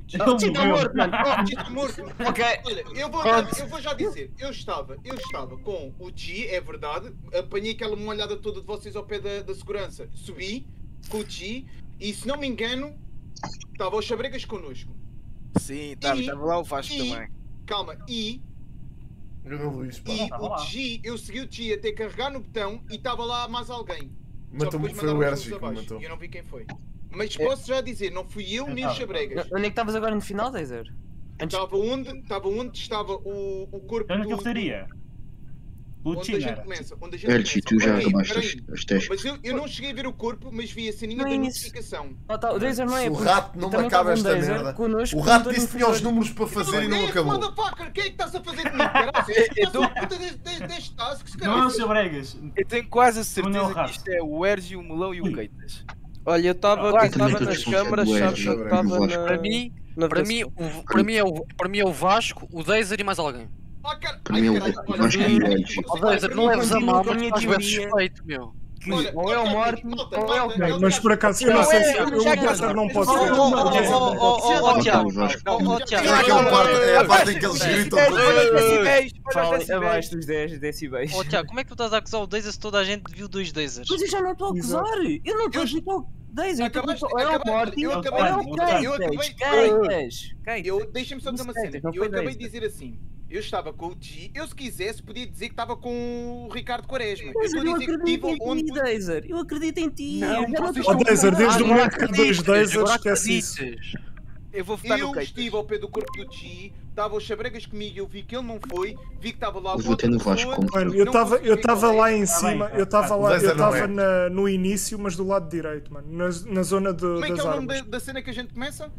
O Chi está morto, mano. O Chi está morto. Ok. Olha, eu vou já dizer. Eu estava com o Chi, é verdade. Apanhei aquela molhada toda de vocês ao pé da segurança. Subi com o Chi e, se não me engano, estava os Xabregas connosco. Sim, estava lá o Vasco também. Calma, o G, eu segui o G até carregar no botão e estava lá mais alguém. Matou-me, foi o Ergic que matou. Eu não vi quem foi. Mas posso já dizer, não fui eu nem os Xabregas. Onde é que estavas agora no final, Dazer? Estava onde estava o corpo do... Na cafeteria. Onde a gente começa, Ergi, tu já acabaste os testes. Mas eu não cheguei a ver o corpo, mas vi a sininha da notificação. O Dazer não é. O rato não me acaba esta merda. O rato disse que tinha os números para fazer e não acabou. Motherfucker, quem é que estás a fazer comigo, caralho? Estás a puta deste tasks, caralho. Não, seu Bregas. Eu tenho quase a certeza que isto é o Ergi, o Melão e o Keitas. Olha, eu estava nas câmaras, sabes? Para mim é o Vasco, o Dazer e mais alguém. Para mim, não leves a mal, mas estás bem suspeito, meu. Ou é o morto, ou é o que. Mas por acaso, eu não sei se eu não posso ver. Ó Tiago, é a parte em que eles gritam. Abaixo dos 10 decibéis. Ó Tiago, como é que tu estás a acusar o Dazer se toda a gente viu dois Dazers? Mas eu já não estou a acusar, eu não estou a acusar. Dazer, eu acabei. Deixa-me só dizer uma cena. Eu acabei de dizer assim. Eu estava com o G, eu se quisesse podia dizer que estava com o Ricardo Quaresma. Dazer, eu acredito em ti, Dazer. Eu acredito em ti. Ó Dazer, desde o momento que dois Dazers esquece isso. Eu estive ao pé do corpo do G, estava os Xabregas comigo, eu vi que ele não foi, vi que estava lá... Eu estava lá em cima, eu estava no início, mas do lado direito, mano, na zona das armas. Como é que é o nome da cena que a gente começa?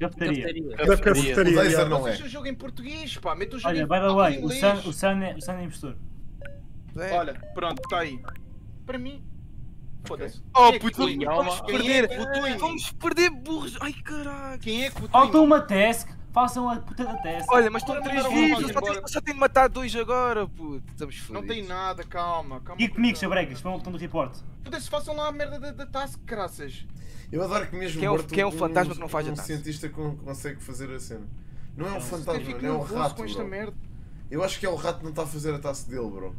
Cafeteria. O Dazer não é. Mas o jogo em português, pá. Olha, by the way, o Sun é impostor. Olha, pronto, está aí. Para mim... Foda-se. Oh, puto, vamos perder. Vamos perder burros. Ai, caralho. Quem é que votou? Falta uma task. Façam a puta da task. Olha, mas estão 3 vídeos. Só tenho de matar 2 agora, puto. Estamos fodidos. Não tem nada, calma. E comigo, Xabregas. Vamos ao botão do report. Foda-se, façam lá a merda da task, graças. Eu adoro que mesmo que é um fantasma que não faz a task. Um cientista consegue fazer a cena. Não é um fantasma, não é um rato. Eu acho que é o rato que não está a fazer a task dele, bro.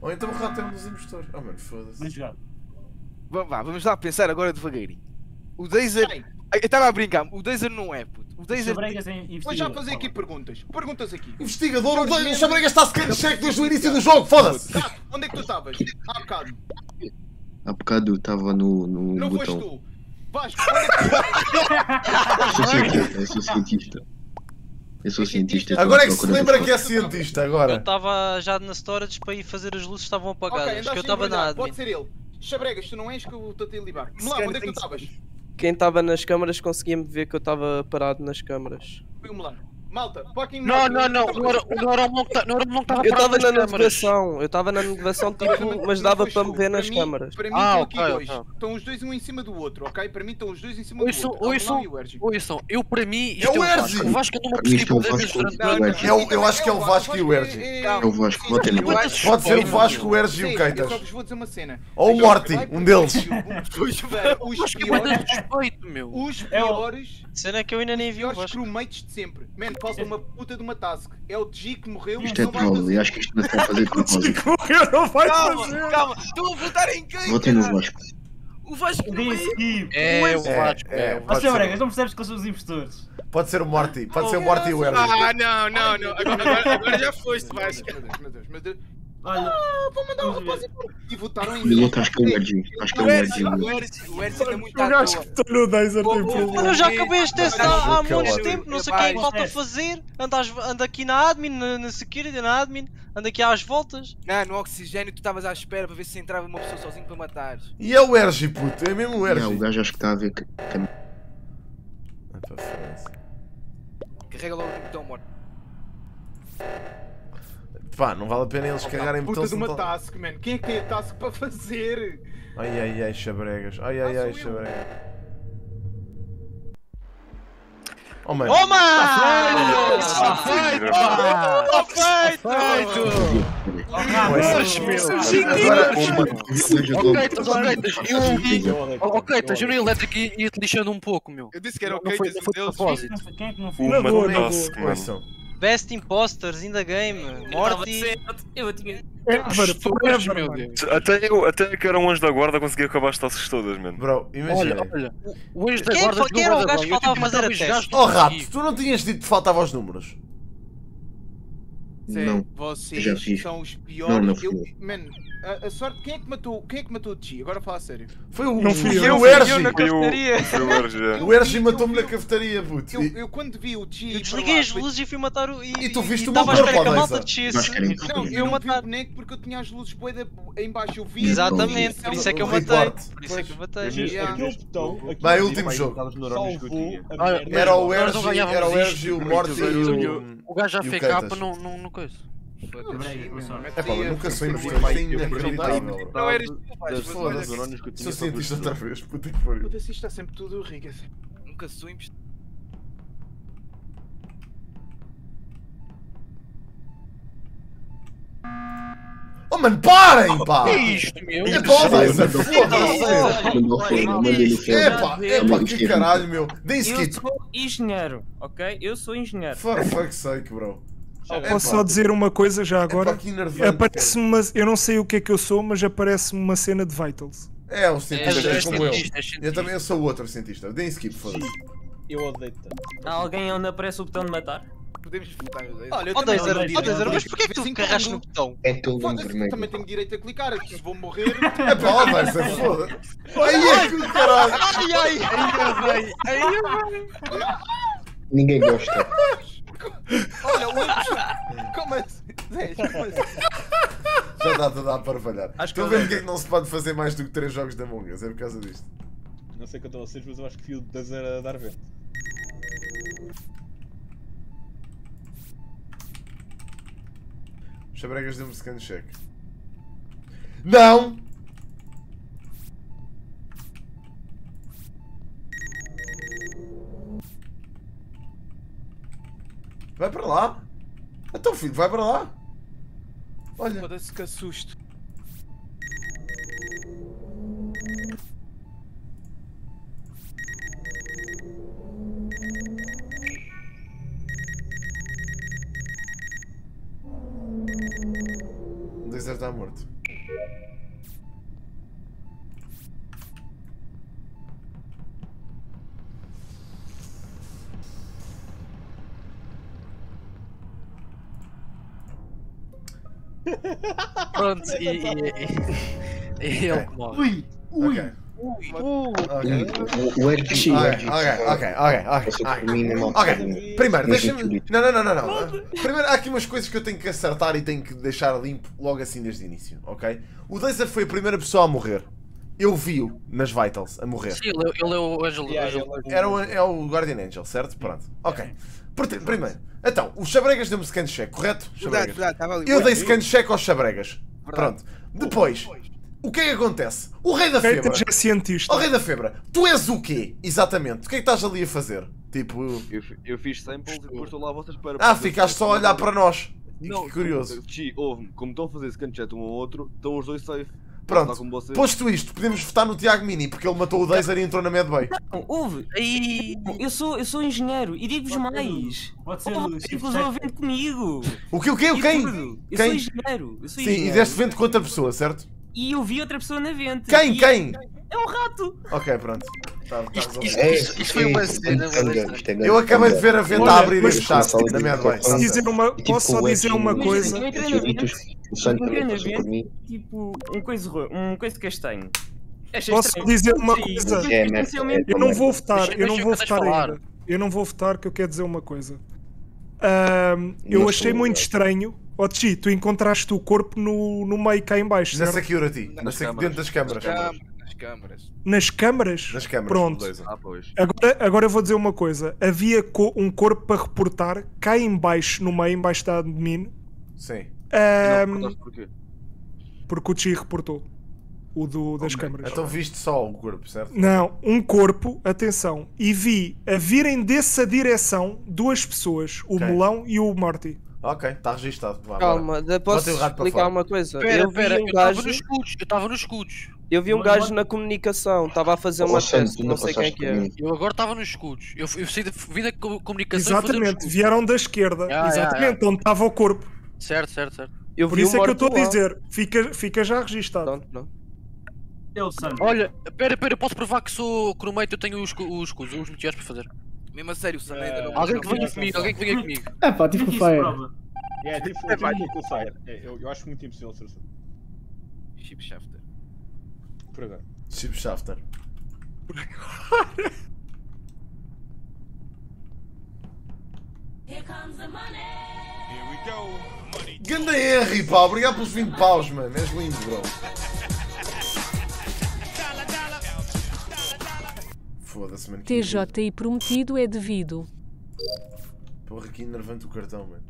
Ou então o rato é um dos impostores. Ah, mano, foda-se. Vamos lá pensar agora devagarinho. O Dazer... Eu estava a brincar, o Dazer não é, puto. O Dazer... Vou já fazer aqui perguntas. Perguntas aqui. Investigador, o Xabregas está-se querendo cheque desde o início do jogo, foda-se! Onde é que tu estavas? Há bocado. Há bocado eu estava no não botão. Não foste tu. Vasco, eu sou cientista. Eu sou cientista. Agora é que se lembra que é cientista, agora. Eu estava já na storage para ir fazer as luzes, estavam apagadas, okay, que eu estava na admin. Pode ser ele. Xabregas, tu não és que eu estou a te libar. Vamos lá, onde é que tu estavas? Quem estava nas câmaras conseguia-me ver que eu estava parado nas câmaras. Vamos lá. Malta, fucking... Não, não estava parado nas câmaras. Eu estava na navegação, tipo, mas dava para me ver nas câmaras. Para mim estão aqui dois. Estão os dois um em cima do outro, ok? Para mim estão os dois em cima do outro. Ouçam, eu para mim... É o Ergi! O Vasco não me percebi poder ver durante... Eu acho que é o Vasco e o Ergi. É o Vasco, vou ter... Pode ser o Vasco, o Ergi e o Keitas. Eu só vos vou dizer uma cena. Ou o Morty, um deles. Os piores... Os piores... Cena que eu ainda nem vi o Vasco. Os crewmates de sempre. Causa uma puta de uma task. É o TG que morreu. Isto é troll, e acho que isto não vai fazer propósito. O TG morreu, não vai fazer. Calma, estou a votar em quem? Votem no Vasco. O Vasco não é. É o Vasco. Mas Xabregas, não percebes que eles são os impostores. Pode ser o Morty, pode ser o Morty e o Hermes. Ah, não. Agora já foste, Vasco. Meu Deus. Olha, vou mandar um rapaz e votaram em mim. Acho que é o Ergi. O Ergi é muito alto. Eu acho que estou no 10 a tempo. Mano, eu já acabei a extensão há muito tempo, não sei o que é que falta fazer. Ando aqui na admin, na security, na admin. Ando aqui às voltas. No oxigênio tu estavas à espera para ver se entrava uma pessoa sozinho para matar. E é o Ergi, puto, é mesmo o Ergi. Não, o gajo acho que está a ver que... Carrega logo o botão morto. Pá, não vale a pena eles carregarem botões de uma task, mano. Quem é que tem a task para fazer? Ai, Xabregas. Ai, Xabregas. Oh, mano! Oh, mano! Está feito! Está feito! Eu não elétrico e ia-te lixando um pouco, meu. Eu disse que era o Keitas, o Deus. Uma task, mano. Best Imposters in the game, Morty... Eu tinha... Até que era um anjo da guarda conseguia acabar as taças todas, mano. Bro, imagina... Olha, o anjo da guarda... Quem era o gajo que faltava fazer a teste? Oh, Rato, tu não tinhas dito que faltavam os números? Não, vocês são os piores... Mano, a sorte... Quem é que matou o Chi? Agora fala a sério. Foi o Ergi! Na cafetaria! O Ergi matou-me na cafetaria, puto! Eu quando vi o Chi... Eu desliguei as luzes e fui matar o... E tu viste o meu corpo, Odessa? Estava a malta de Chi. Não, eu não vi o boneco porque eu tinha as luzes poedas em baixo, eu vi... Exatamente, por isso é que eu matei. Bem, último jogo. Era o Ergi, o Morty e o... O gajo já fez capa, não coisa. É pá, nunca sou investidor, não eras tu, sou cientista outra vez, puta que pariu. Puta, isto está sempre tudo rico, assim. Nunca sou investidor. Oh, mano, parem, pá! Que é isto, meu? É pá, foda-se! É pá, que caralho, meu! Deem-se quito! Eu sou engenheiro, ok? Eu sou engenheiro. For fuck's sake, bro. Posso só dizer uma coisa já agora? Aparece-me uma... Eu não sei o que é que eu sou, mas aparece-me uma cena de Vitals. É, um cientista como eu. Eu também sou outro cientista. Deem-se quito, foda-se. Eu odeio-te tanto. Há alguém onde aparece o botão de matar? Podemos votar. Olha, Dazer, mas porquê é que tu carraste no botão? É todo um vermelho. Também tenho direito a clicar, aqui vou morrer. É pá, Dazer, foda-se. Ai, que caralho. Ai. Ninguém gosta. Olha, o outro. Como assim? Já dá para falhar. Estou a ver porque é que não se pode fazer mais do que 3 jogos da Among Us, é por causa disto. Não sei quanto a vocês, mas eu acho que fui o Dazer a dar vento. Xabregas deu-me second check. Não! Vai para lá! Então filho, vai para lá! Olha! Parece que assusto! O Dazer está morto. Pronto, e ele morre. Ok. Primeiro, deixa-me. Não. Primeiro, há aqui umas coisas que eu tenho que acertar e tenho que deixar limpo logo assim desde o início, ok? O Dazer foi a primeira pessoa a morrer. Eu vi-o nas Vitals a morrer. Sim, ele é o Angel. É o Guardian Angel, certo? Pronto. Ok. Primeiro, então, os Xabregas deu-me second check, correto? Eu dei second check aos Xabregas. Pronto. Depois, o que é que acontece? O Rei da Febra. O Rei da Febra, tu és o quê? Exatamente. O que é que estás ali a fazer? Tipo. Eu fiz sample e depois estou lá a voltas para. Ah, ficaste só a olhar para nós. Que curioso. Como estão a fazer second check um ao outro, estão os dois safe. Pronto, posto isto, podemos votar no Tiago Mini, porque ele matou o Dazer e entrou na Medbay. Não, houve. Eu sou engenheiro e digo-vos mais. Pode ser, Luís. Vocês vão vendo comigo. O quê? Eu sou engenheiro. Sim, e deste vento com outra pessoa, certo? E eu vi outra pessoa na vente. Quem? É um rato. Ok, pronto. Isto foi uma cena. Eu acabei de ver a vente a abrir e fechar na Medbay. Posso só dizer uma coisa? Tipo, um coisa de castanho. Posso dizer uma coisa? Eu não vou votar, ainda. Eu não vou votar, que eu quero dizer uma coisa. Eu achei muito estranho. Otchi, tu encontraste o corpo no meio cá em baixo, certo? Na security, dentro das câmaras. Nas câmaras? Pronto. Agora eu vou dizer uma coisa. Havia um corpo para reportar cá em baixo, no meio, embaixo da admin. Sim. Não, porquê? Porque o Chi reportou o das câmaras. Então viste só o corpo, certo? Não, um corpo, atenção. E vi a virem dessa direção duas pessoas, o Melão e o Morty. Ok, está registado. Calma, posso explicar uma coisa? Espera, eu estava nos escudos. Eu vi um gajo na comunicação, estava a fazer uma teste, não sei quem que é. Eu agora estava nos escudos, eu vim da comunicação. Exatamente, vieram da esquerda, exatamente, onde estava o corpo. Certo. Por isso é que eu estou a dizer, fica já registado. Olha, pera, eu posso provar que sou crewmate, eu tenho os escudos, os meteoros para fazer. Mesmo a sério, o Sam ainda não... Alguém que venha comigo. Ah pá, tive que falar. É, tive que falar. Eu acho muito impossível ser o Sam. Shifter. Por agora. Shifter. Por agora. Here comes the money. Ganda R, pá, obrigado pelos 20 paus, mano, és lindo, bro. Foda-se, mano. TJI prometido é devido. Porra, que enervante o cartão, mano.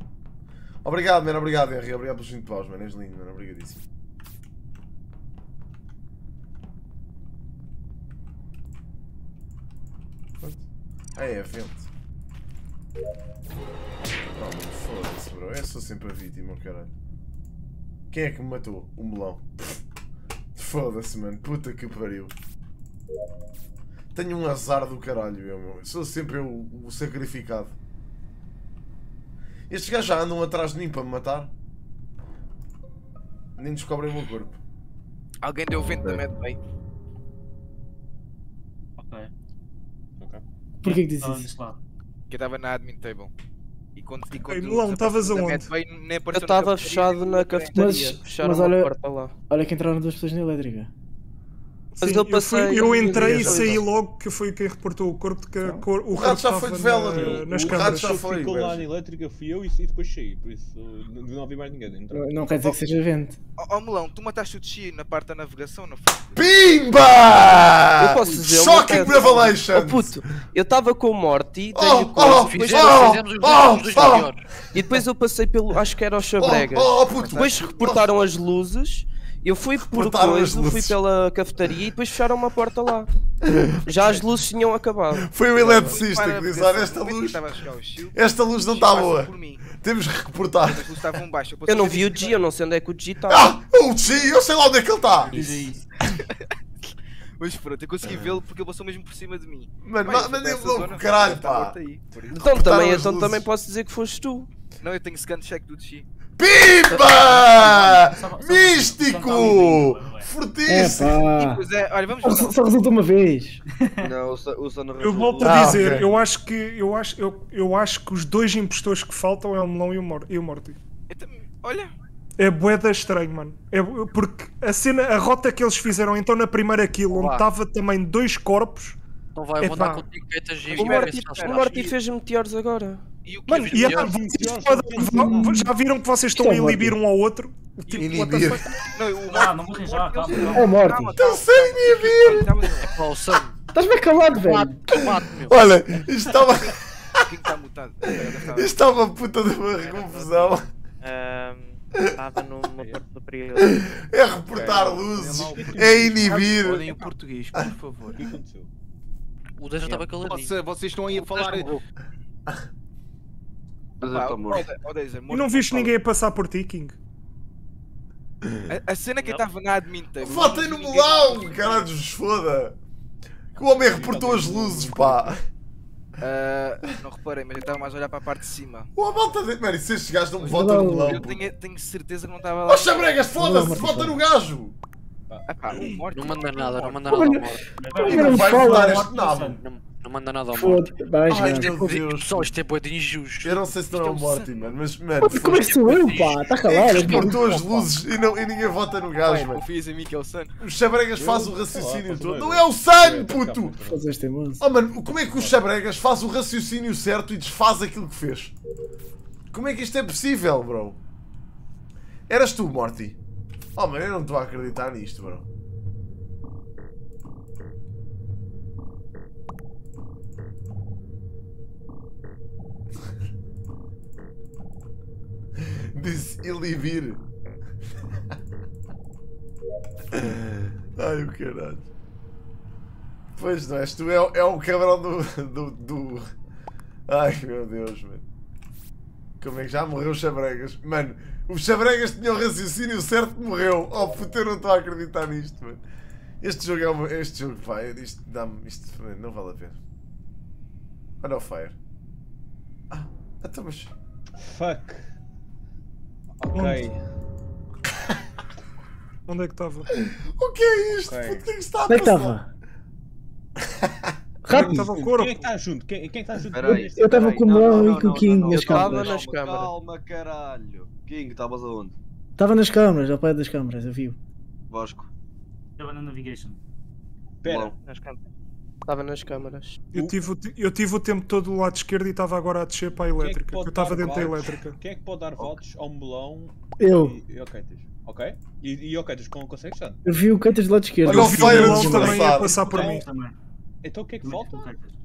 Obrigado, mano, obrigado, R, obrigado pelos 20 paus, mano, és lindo, mano, obrigadíssimo. Ah, é, vento. Foda-se, bro. Eu sou sempre a vítima, caralho. Quem é que me matou? O Melão. Foda-se, mano. Puta que pariu. Tenho um azar do caralho, meu. Sou sempre eu o sacrificado. Estes gajos já andam atrás de mim para me matar. Nem descobrem o meu corpo. Alguém deu vento da Medbay. Ok. Porquê que dizes isso? Porque eu estava na admin table. E quando estavas aonde? Eu estava fechado na cafeteria. Fecharam a porta lá. Olha que entraram duas pessoas na elétrica. Mas eu entrei e saí logo, que foi quem reportou o corpo. O rato já foi de vela, meu. O rato já ficou lá na elétrica, fui eu e depois saí. Por isso não ouvi mais ninguém. Não quer dizer que seja vento. Ó Melão, tu mataste o Chi na parte da navegação, não foi? Pimba! Eu posso dizer uma coisa. Shocking Revelations! Oh puto, eu estava com o Morty, e depois eu passei pelo, acho que era o Xabregas. Depois reportaram as luzes. Eu fui por coisa, fui pela cafetaria e depois fecharam uma porta lá. Já as luzes tinham acabado. Foi o eletricista que disse, olha, esta luz não está boa. Temos que reportar. Eu não vi o G, eu não sei onde é que o G está. O G, eu sei lá onde é que ele está. Mas pronto, eu consegui vê-lo porque ele passou mesmo por cima de mim. Mano, mandei o louco, caralho, pá. Então também posso dizer que foste tu. Não, eu tenho second check do G. Pimba! Místico! Fortíssimo! Só resulta uma vez. Não, eu volto a dizer, eu acho que os dois impostores que faltam é o Melão e o Morty. Olha! É boeda estranho, mano. É, porque a cena, a rota que eles fizeram então na primeira kill, onde estava também dois corpos. Então vai, eu vou dar contigo que é giro. O Morty fez meteoros agora. Mano, já viram que vocês estão a inibir um ao outro? Inibir? Não vou arranjar, calma. Ô Morty, estão sem inibir! Estás-me calado, velho. Olha, isto estava... Isto estava puta de uma confusão. Estava numa parte superior. É reportar luzes, é inibir. Podem em português, por favor. O que aconteceu? O Deja estava caladinho. Vocês estão aí a falar... Eu não viste ninguém a passar por ti, King. A cena que eu estava na admin... Votei no Mulau, caralho, foda. Que o homem reportou as luzes, pá. Não reparei, mas eu estava mais a olhar para a parte de cima. A malta de... Mano, se estes gajos não me votam no Mulau... Eu tenho certeza que não estava lá... Ó Xabregas, foda-se, vota no gajo! Não manda nada, não manda nada ao Morte. Não vai mudar este nome. Não manda nada ao Morty. Ai, meu Deus. Pessoal, isto é bué de injusto. Eu não sei se não é o Morty, mano, mas... Como é que sou eu, pá? Está calado. Ele cortou as luzes e ninguém vota no gajo, mano. Confias em mim que é o Sun. Os Xabregas fazem o raciocínio todo. Não é o Sun, puto! Oh, mano, como é que os Xabregas fazem o raciocínio certo e desfaz aquilo que fez? Como é que isto é possível, bro? Eras tu, Morty. Oh, mano, eu não estou a acreditar nisto, bro. Disse ilibir. Ai, o caralho. Pois não, és tu, é um cabrão do... Ai, meu Deus, mano. Como é que já morreu o Xabregas? Mano, o Xabregas tinha o raciocínio certo que morreu. Oh, puto, eu não estou a acreditar nisto, mano. Este jogo é um... Este jogo, pá, isto dá-me... Isto não vale a pena. Olha o Fire. Ah, então mas... Fuck. Ok. Onde é que estava? O que é isto? Okay. Puto, que é que está a passar? Rápido. Quem é que está junto? Quem está junto? Peraí, eu estava com o Mão e com o King nas câmaras. Eu estava nas câmaras. Calma, caralho. King, estavas aonde? Estava nas câmaras, ao pé das câmaras, eu vi-o. Vasco. Estava na navigation. Pera. Estava nas câmaras. Eu tive o tempo todo do lado esquerdo e estava agora a descer para a elétrica. Eu estava dentro da elétrica. Quem é que pode dar votos ao melão? Eu. Ok? E o Keitas, consegues tanto? Eu vi o Keitas do lado esquerdo. Olha o Fire também a passar por mim. Então o que é que falta?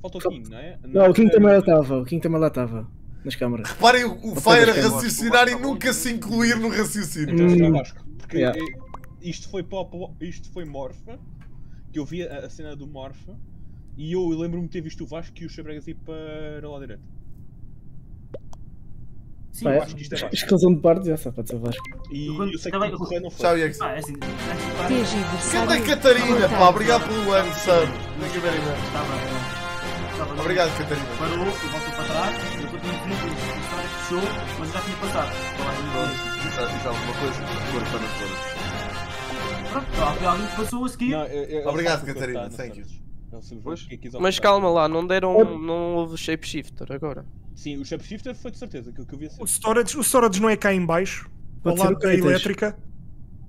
Falta o King, não é? Não, o King também lá estava. O King também lá estava. Nas câmaras. Reparem o Fire a raciocinar e nunca se incluir no raciocínio. Então, porque isto foi pop, isto foi Morpha. Que eu vi a cena do Morpha. E eu lembro-me de ter visto o Vasco e o Xabregas ir para lá direito. Sim, pá, acho que isto é Vasco. Exclusão de partes, já sabe, pode ser Vasco. E eu sei que o correio não foi. Canta a Catarina, pá, obrigado pelo ano, Sam. Obrigado, Catarina. Parou, eu volto para trás, eu continuo a história fechou, mas já tinha passado. Sabes alguma coisa? Pronto, alguém passou a seguir. Obrigado, Catarina, thank you. Mas calma lá, não deram. Não houve shapeshifter agora. Sim, o shapeshifter foi de certeza que eu vi assim. O storage não é cá em baixo, ao lado da elétrica.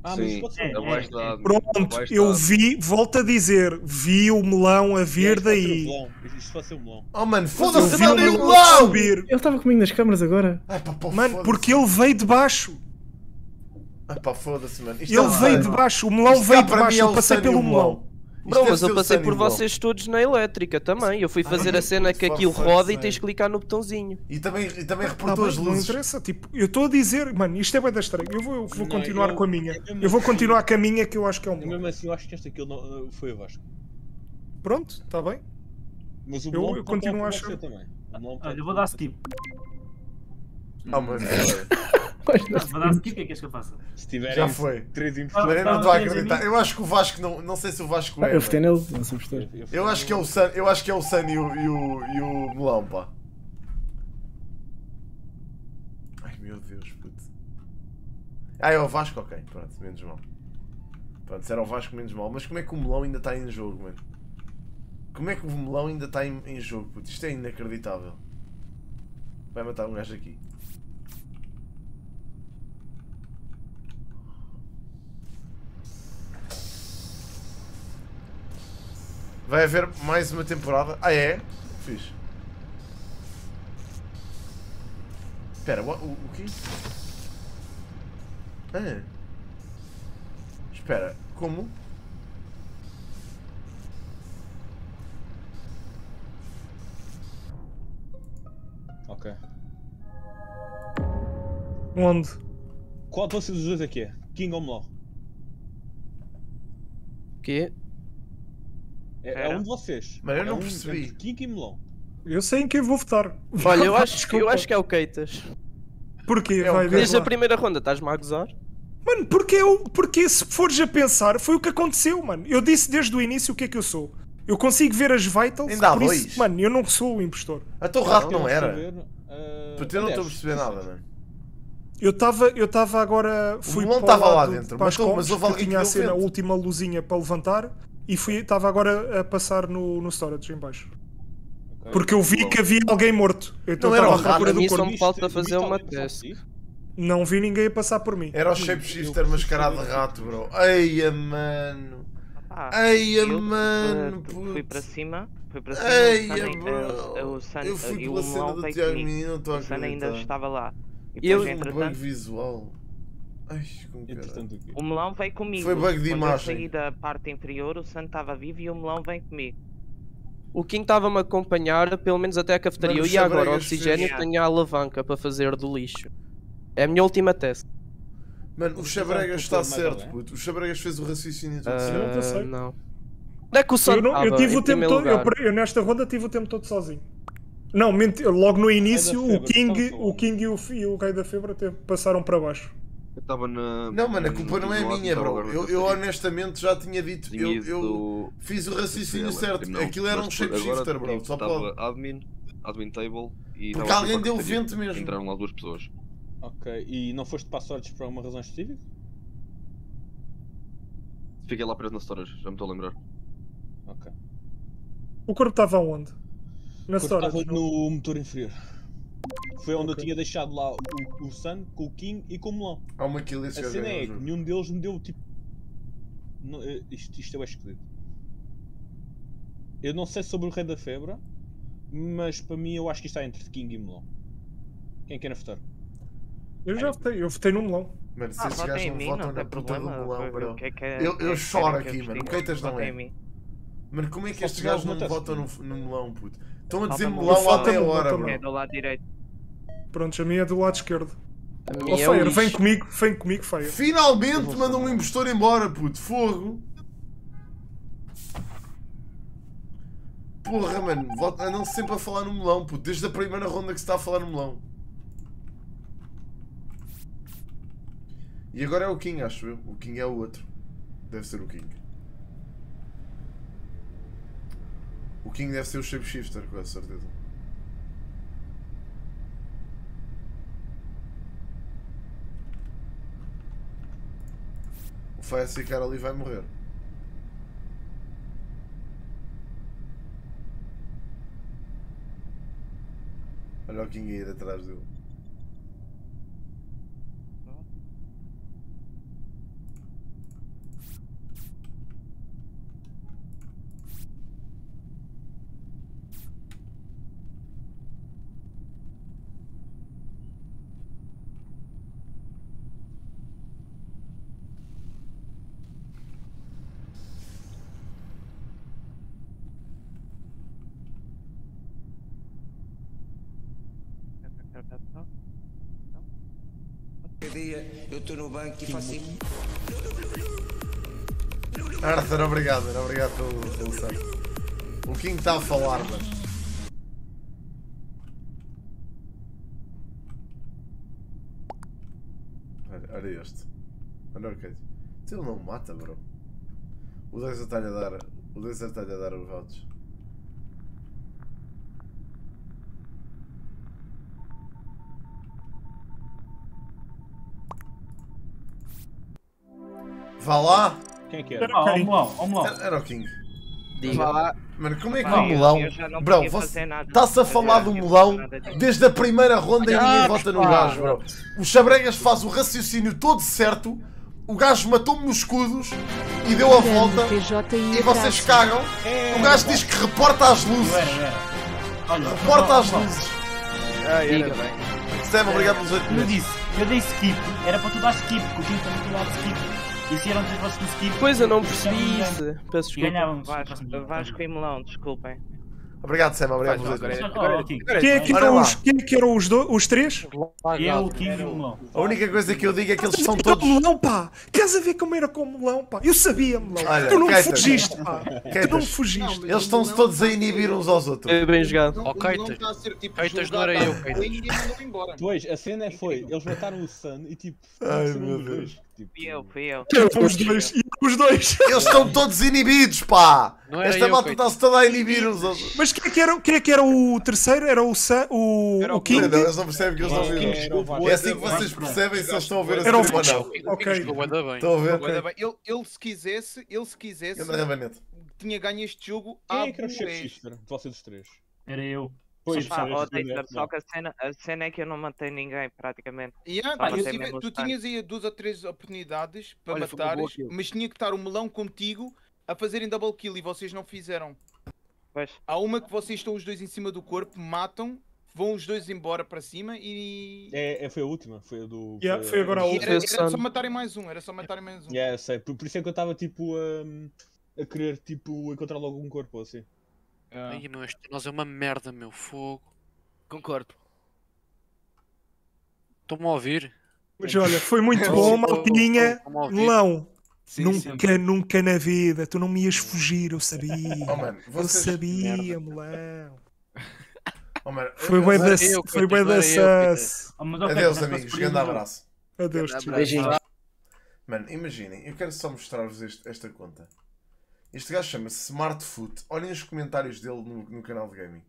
Ah, mas pode ser. Pronto, eu vi, volto a dizer, vi o melão a vir daí. Isto vai ser o melão. Oh mano, foda-se, não é o melão! Subir. Ele estava comigo nas câmaras agora. Mano, porque ele veio de baixo. Ah pá, foda-se, mano. Ele veio de baixo, o melão veio de baixo, eu passei pelo melão. Bro, mas eu passei por vocês todos na elétrica também. Eu fui fazer a cena que aquilo roda e tens de clicar no botãozinho. E também reportou as luzes. Não interessa, tipo, eu estou a dizer, mano, isto é bué da estranha. Eu vou continuar com a minha. Eu vou continuar com a minha que eu acho que é um. Mesmo assim, eu acho que esta aqui foi a Vasco. Pronto, está bem. Mas o Blom continuo a achar. Eu vou dar skip. Ah, mano. Vou dar skip, o que é que és que eu faço? Já foi. Eu não estou a acreditar. Eu acho que o Vasco não. Não sei se o Vasco é. Eu votei nele, não sei postar. Eu acho que é o Sun e o Melão, pá. Ai meu Deus, puto. Ah, é o Vasco? Ok, pronto, menos mal. Pronto, se era o Vasco, menos mal. Mas como é que o Melão ainda está em jogo, mano? Como é que o Melão ainda está em jogo, puto? Isto é inacreditável. Vai matar um gajo aqui. Vai haver mais uma temporada. Ah é? Fixe. Espera, o quê? Ah. Espera, como? Ok. Onde? Qual de vocês os dois aqui é? King ou Mlo? Que? É um de vocês. Mas eu não percebi. King e Mlo. Eu sei em quem vou votar. Olha, eu acho que é o Keitas. Porquê? Desde a primeira ronda estás-me a gozar? Mano, porque se fores a pensar, foi o que aconteceu, mano. Eu disse desde o início o que é que eu sou. Eu consigo ver as vitals, ainda por isso, mano, eu não sou o impostor. A tua rato não era? Porque eu não estou a perceber nada, mano. Eu estava agora... Fui o Mlo estava lá dentro, mas houve alguém que tinha a cena, a última luzinha para levantar, e estava agora a passar no storage, em baixo. Okay. Porque eu vi que havia alguém morto. Então não era o rato. A mim só me falta fazer uma teste. Não vi ninguém a passar por mim. Era o shapeshifter mascarado de rato, bro. Eia, mano. Eia, mano, fui para cima, eu fui pela cena do Tiago Menino, estou a acreditar. O Sun ainda estava lá. E eu um bug visual. Ai, como que o Melão veio comigo. Foi bug de imagem. Eu saí da parte inferior, o Sun estava vivo e o Melão vem comigo. O King estava-me a acompanhar, pelo menos até a cafetaria. E agora o oxigênio tinha a alavanca para fazer do lixo. É a minha última teste. Mano, o Xabregas está certo, puto. O Xabregas fez o raciocínio todo certo. Não. Onde é que o Sun estava? Eu tive o tempo todo, eu nesta ronda tive o tempo todo sozinho. Não, logo no início o King e o Rei da Febre até passaram para baixo. Eu estava na... Não, mano, a culpa não é minha, bro. Eu honestamente já tinha dito. Eu fiz o raciocínio certo. Aquilo era um shapeshifter, bro. Só para... Admin table e... Porque alguém deu vento mesmo. Entraram lá duas pessoas. Ok, e não foste para a storage por alguma razão específica? Fiquei lá preso na storage, já me estou a lembrar. Ok. O corpo estava onde? Na storage? Estava no motor inferior. Foi onde eu tinha deixado lá o Sun, com o King e com o Melão. Há uma kill esse gajo. A cena é que nenhum deles me deu tipo... Não, isto eu acho que digo. Eu não sei sobre o Rei da Febre, mas para mim eu acho que está entre King e Melão. Quem quer votar? Eu já votei, eu votei no Melão. Mano, se esses gajos não votam na puta do Melão, bro. Eu choro aqui, mano. O Keitas não é. Mano, como é que estes gajos não votam no Melão, puto? Estão a dizer Melão até a hora, bro. É do lado direito. Pronto, a minha é do lado esquerdo. Ó Fire, vem comigo, Fire. Finalmente manda um impostor embora, puto. Fogo. Porra, mano. Andam sempre a falar no Melão, puto. Desde a primeira ronda que se está a falar no Melão. E agora é o King, acho eu. O King é o outro. Deve ser o King. O King deve ser o shapeshifter, com a certeza. O Fai ficar ali vai morrer. Olha o King a ir atrás dele. Eu estou no banco e faço assim. Arthur, obrigado pelo certo. O King está a falar, mano. Olha este. Olha o Kate. Ele não mata, bro. O Desert está-lhe a dar. O Desert está-lhe a dar os votos. Vá lá! Quem é que era? Ó o Melão. Era o King. Vá lá. Mano, como é que o Melão... Bro, está-se a falar do Melão desde a primeira ronda e ninguém vota no gajo, bro. O Xabregas faz o raciocínio todo certo o gajo matou-me nos escudos e deu a volta e vocês cagam. O gajo diz que reporta as luzes. Olha, reporta as luzes. Steve, obrigado pelos 8 minutos. Eu dei skip, era para tu dar skip, porque o time está muito lado de skip. Hicieram os vossos skip. Pois eu não percebi isso. Peço desculpa. Vasco e Melão, desculpem. Obrigado, Seba, obrigado. Quem é que eram os três? Eu, o Kim e o Melão. A única coisa que eu digo é que eles são todos... Melão, pá! Queres a ver como era com o Melão, pá? Eu sabia, Melão. Tu não me fugiste, pá. Tu não me fugiste. Eles estão-se todos a inibir uns aos outros. É bem jogado. Ó, Keitas, não era eu, Keitas. Pois, a cena foi, eles mataram o Sun e tipo... Ai, meu Deus. Fui eu. Os dois. Eles estão todos inibidos, pá. Esta malta está-se toda a inibir uns aos outros. Mas quem é que era o terceiro? Era o Sam, o King? Não, eles não percebem que eles estão a ouvir. É assim que vocês percebem se eles estão a ouvir assim ou não. Ok. Estão a ver? Ele se quisesse, tinha ganho este jogo há pouco. Quem é que era o chefe Sister de vocês os três? Era eu. Só que a cena é que eu não matei ninguém, praticamente. Tu tinhas aí 2 ou 3 oportunidades para matares, mas tinha que estar o Melão contigo a fazerem double kill e vocês não fizeram. Pois. Há uma que vocês estão os dois em cima do corpo, matam, vão os dois embora para cima e... Foi a última, foi a do... Yeah, foi agora a última. Era só matarem mais um, Yeah, sei, por isso é que eu estava tipo a querer tipo encontrar logo um corpo assim. Aí não, este nós é uma merda, meu fogo. Concordo. Estão-me a ouvir? Mas olha, foi muito bom, maltinha. Melão, nunca na vida. Tu não me ias fugir, eu sabia. Eu sabia, Melão. Foi bem da SAS. Adeus, amigos. Grande abraço. Adeus, beijinhos. Mano, imaginem, eu quero só mostrar-vos esta conta. Este gajo chama-se Smartfoot. Olhem os comentários dele no canal de gaming.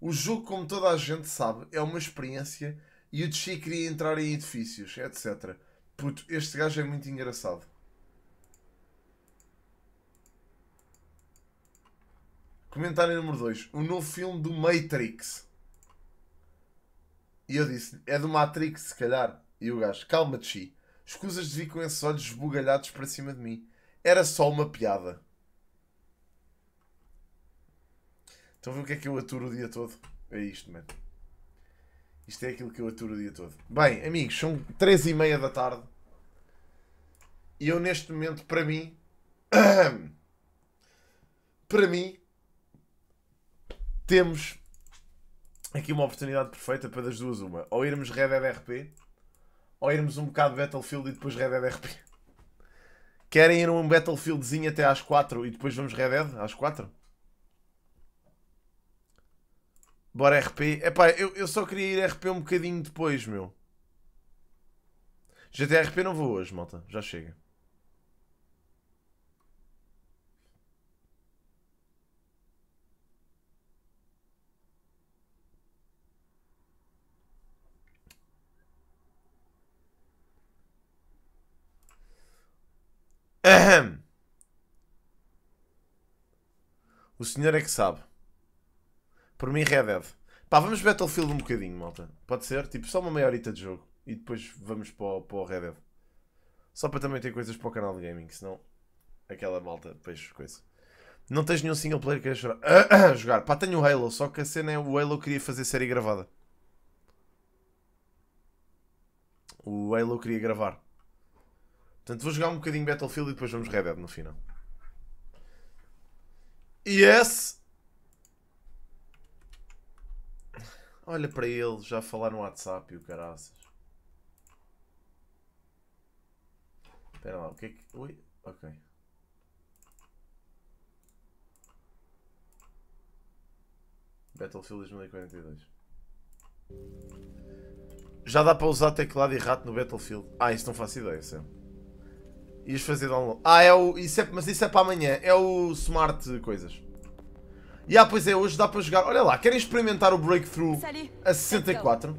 O jogo, como toda a gente sabe, é uma experiência e o Tshi queria entrar em edifícios, etc. Puto, este gajo é muito engraçado. Comentário número 2. O novo filme do Matrix. E eu disse, é do Matrix, se calhar. E o gajo, calma Tshi. Escusas de vir com esses olhos esbugalhados para cima de mim. Era só uma piada. Estão a ver o que é que eu aturo o dia todo? É isto, mano. Isto é aquilo que eu aturo o dia todo. Bem, amigos, são 3:30 da tarde. E eu neste momento, para mim, temos aqui uma oportunidade perfeita para das duas uma. Ou irmos Red Dead RP, ou irmos um bocado de Battlefield e depois Red Dead RP. Querem ir a um Battlefieldzinho até às 4 e depois vamos Red Dead às 4? Bora RP. Epá, eu só queria ir RP um bocadinho depois, meu. GTA RP não vou hoje, malta. Já chega. Aham. O senhor é que sabe. Por mim, Red Dead. Pá, vamos Battlefield um bocadinho, malta. Pode ser? Tipo, só uma meia horita de jogo. E depois vamos para o Red Dead. Só para também ter coisas para o canal de gaming, senão... Aquela malta, depois, coisa. Não tens nenhum single player que queira jogar. Pá, tenho o Halo, só que a cena é... O Halo queria fazer série gravada. O Halo queria gravar. Portanto, vou jogar um bocadinho Battlefield e depois vamos Red Dead no final. Yes! Olha para ele, já falar no WhatsApp e o caraças. Espera lá, o que é que... Ui, ok. Battlefield 2042. Já dá para usar teclado e rato no Battlefield. Ah, isso não faço ideia, Sam. Ias fazer download. Ah, é o... Mas isso é para amanhã. É o Smart Coisas. E ah, pois é, hoje dá para jogar. Olha lá, querem experimentar o Breakthrough a 64?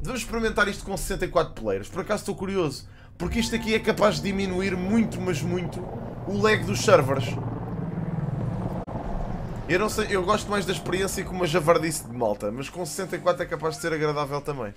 Devemos experimentar isto com 64 players. Por acaso estou curioso, porque isto aqui é capaz de diminuir muito, mas muito, o lag dos servers. Eu não sei, eu gosto mais da experiência com uma javardice de malta, mas com 64 é capaz de ser agradável também.